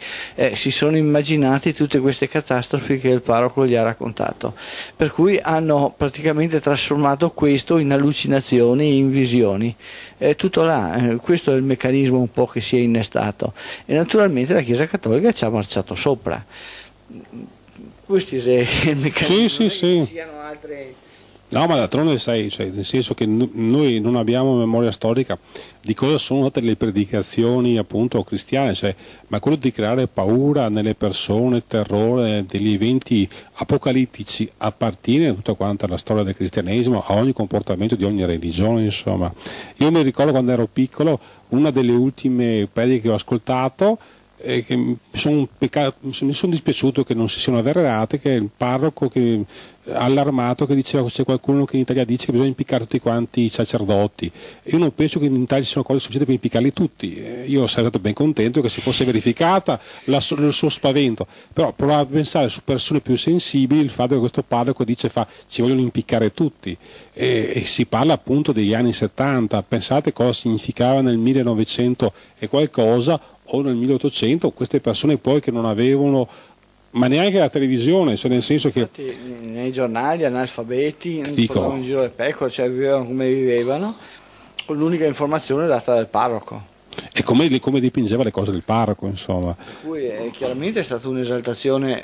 si sono immaginati tutte queste catastrofi che il parroco gli ha raccontato, per cui hanno praticamente trasformato questo in allucinazione, in visioni, è tutto là, questo è il meccanismo un po' che si è innestato, e naturalmente la Chiesa Cattolica ci ha marciato sopra. Questi è il meccanismo. Sì. Ci siano altre... No, ma d'altronde sai, cioè, nel senso che noi non abbiamo memoria storica di cosa sono state le predicazioni appunto cristiane, cioè, ma quello di creare paura nelle persone, terrore, degli eventi apocalittici appartiene a tutta quanta la storia del cristianesimo, a ogni comportamento di ogni religione, insomma. Io mi ricordo quando ero piccolo, una delle ultime prediche che ho ascoltato, che mi sono dispiaciuto che non si siano avverate, che il parroco che... allarmato che diceva c'è qualcuno che in Italia dice che bisogna impiccare tutti quanti i sacerdoti. Io non penso che in Italia ci siano cose sufficienti per impiccarli tutti. Io sarei stato ben contento che si fosse verificata il suo spavento, però provavo a pensare su persone più sensibili il fatto che questo parroco dice ci vogliono impiccare tutti, e si parla appunto degli anni 70. Pensate cosa significava nel 1900 e qualcosa o nel 1800 queste persone poi che non avevano ma neanche la televisione, cioè nel senso che... Infatti, nei giornali, analfabeti, non portavano in giro le pecore, cioè vivevano come vivevano, con l'unica informazione data dal parroco. E come dipingeva le cose del parroco, insomma. Per cui chiaramente è stata un'esaltazione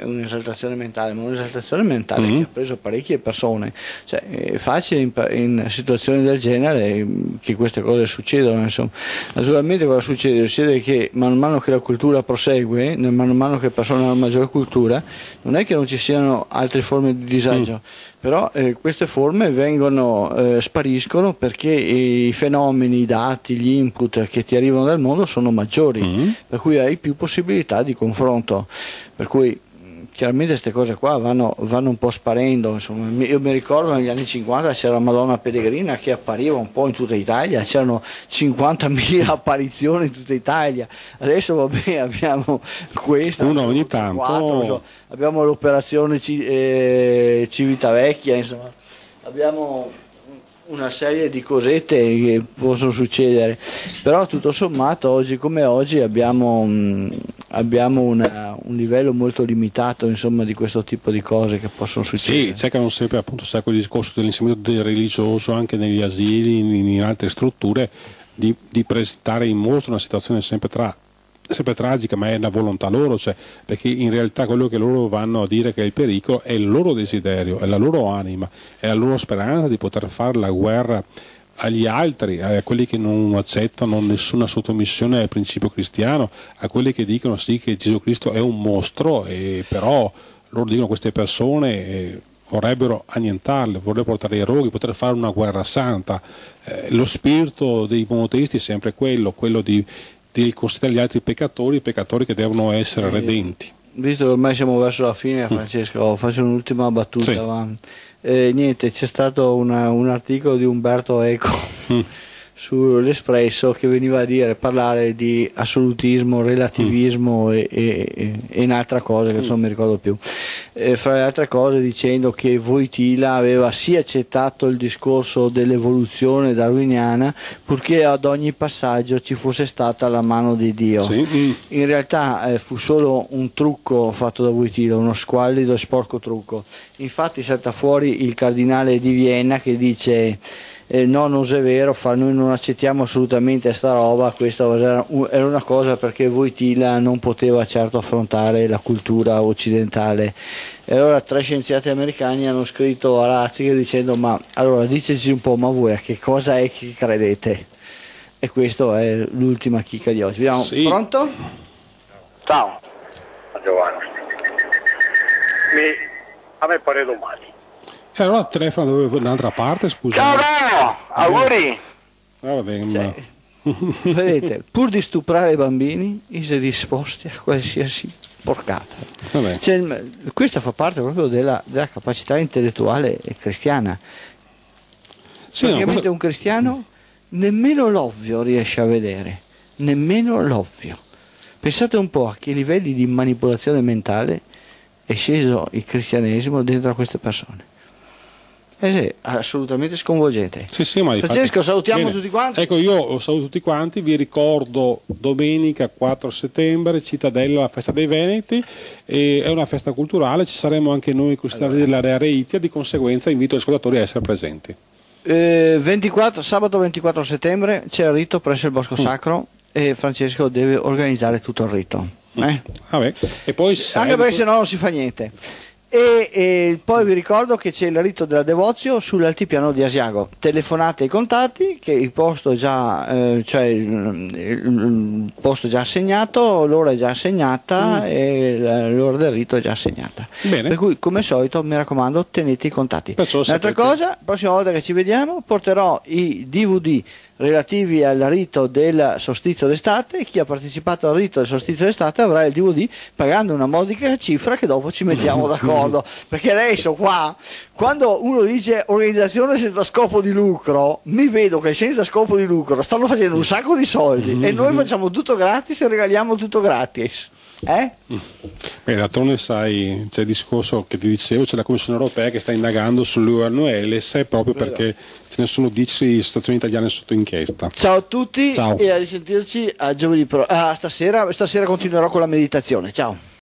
mentale, ma un'esaltazione mentale che ha preso parecchie persone. Cioè, è facile in situazioni del genere che queste cose succedano, insomma. Naturalmente cosa succede? Succede che man mano che la cultura prosegue, man mano che persone hanno maggiore cultura, non è che non ci siano altre forme di disagio. Però queste forme spariscono perché i fenomeni, i dati, gli input che ti arrivano dal mondo sono maggiori, per cui hai più possibilità di confronto, per cui chiaramente queste cose qua vanno un po' sparendo, insomma. Io mi ricordo negli anni 50 c'era Madonna Pellegrina che appariva un po' in tutta Italia, c'erano 50.000 apparizioni in tutta Italia, adesso va bene, abbiamo questa, uno ogni tanto, abbiamo l'operazione Civitavecchia, insomma, abbiamo una serie di cosette che possono succedere, però tutto sommato oggi come oggi abbiamo un livello molto limitato, insomma, di questo tipo di cose che possono succedere. Sì, cercano sempre appunto un sacco di discorso dell'insegnamento del religioso anche negli asili, in altre strutture, di presentare in mostra una situazione sempre tragica, ma è una volontà loro, cioè, perché in realtà quello che loro vanno a dire che è il pericolo è il loro desiderio, è la loro anima, è la loro speranza di poter fare la guerra agli altri, a quelli che non accettano nessuna sottomissione al principio cristiano, a quelli che dicono sì che Gesù Cristo è un mostro, e però loro dicono queste persone vorrebbero annientarle, vorrebbero portare ai roghi, poter fare una guerra santa. Lo spirito dei monoteisti è sempre quello di considerare gli altri peccatori che devono essere redenti. Visto che ormai siamo verso la fine, Francesco, faccio un'ultima battuta. Sì. Niente, c'è stato un articolo di Umberto Eco sull'Espresso che veniva a parlare di assolutismo, relativismo e un'altra cosa che non mi ricordo più, fra le altre cose dicendo che Wojtyła aveva sì accettato il discorso dell'evoluzione darwiniana purché ad ogni passaggio ci fosse stata la mano di Dio. Sì. In realtà fu solo un trucco fatto da Wojtyła, uno squallido e sporco trucco. Infatti salta fuori il cardinale di Vienna che dice: no, non è vero, noi non accettiamo assolutamente sta roba, questa era una cosa perché Wojtyła non poteva certo affrontare la cultura occidentale. E allora tre scienziati americani hanno scritto a Ratzinger dicendo: ma allora diteci un po', ma voi a che cosa è che credete? E questa è l'ultima chicca di oggi. Vediamo. Sì. Pronto? Ciao Giovanni, a me pare domani. E allora telefono dove l'altra parte, scusa. Ciao Rano, auguri. Va bene, cioè, vedete, pur di stuprare i bambini, si è disposti a qualsiasi porcata. Cioè, questa fa parte proprio della capacità intellettuale cristiana. Sì, praticamente un cristiano nemmeno l'ovvio riesce a vedere, nemmeno l'ovvio. Pensate un po' a che livelli di manipolazione mentale è sceso il cristianesimo dentro a queste persone. Sì, assolutamente sconvolgente. Sì, ma Francesco, salutiamo bene tutti quanti. Ecco, io saluto tutti quanti, vi ricordo domenica 4 settembre Cittadella, la festa dei Veneti, e è una festa culturale, ci saremo anche noi cristiani dell'area Reitia, di conseguenza invito gli ascoltatori a essere presenti. Sabato 24 settembre c'è il rito presso il Bosco Sacro e Francesco deve organizzare tutto il rito. E poi anche perché sennò non si fa niente. E poi vi ricordo che c'è il rito della Devozio sull'altipiano di Asiago. Telefonate ai contatti che il posto è già, il posto è già assegnato, l'ora è già assegnata e l'ora del rito è già assegnata. Bene. Per cui, come al solito, mi raccomando, tenete i contatti. Un'altra cosa, la prossima volta che ci vediamo porterò i DVD relativi al rito del solstizio d'estate. Chi ha partecipato al rito del solstizio d'estate avrà il DVD pagando una modica cifra che dopo ci mettiamo d'accordo, perché adesso qua quando uno dice organizzazione senza scopo di lucro, mi vedo che senza scopo di lucro stanno facendo un sacco di soldi e noi facciamo tutto gratis e regaliamo tutto gratis. D'altronde sai, c'è il discorso che ti dicevo, c'è la Commissione Europea che sta indagando sull'UNLS proprio perché ce ne sono 10 situazioni italiane sotto inchiesta. Ciao a tutti. Ciao. E a risentirci a giovedì. Stasera continuerò con la meditazione. Ciao.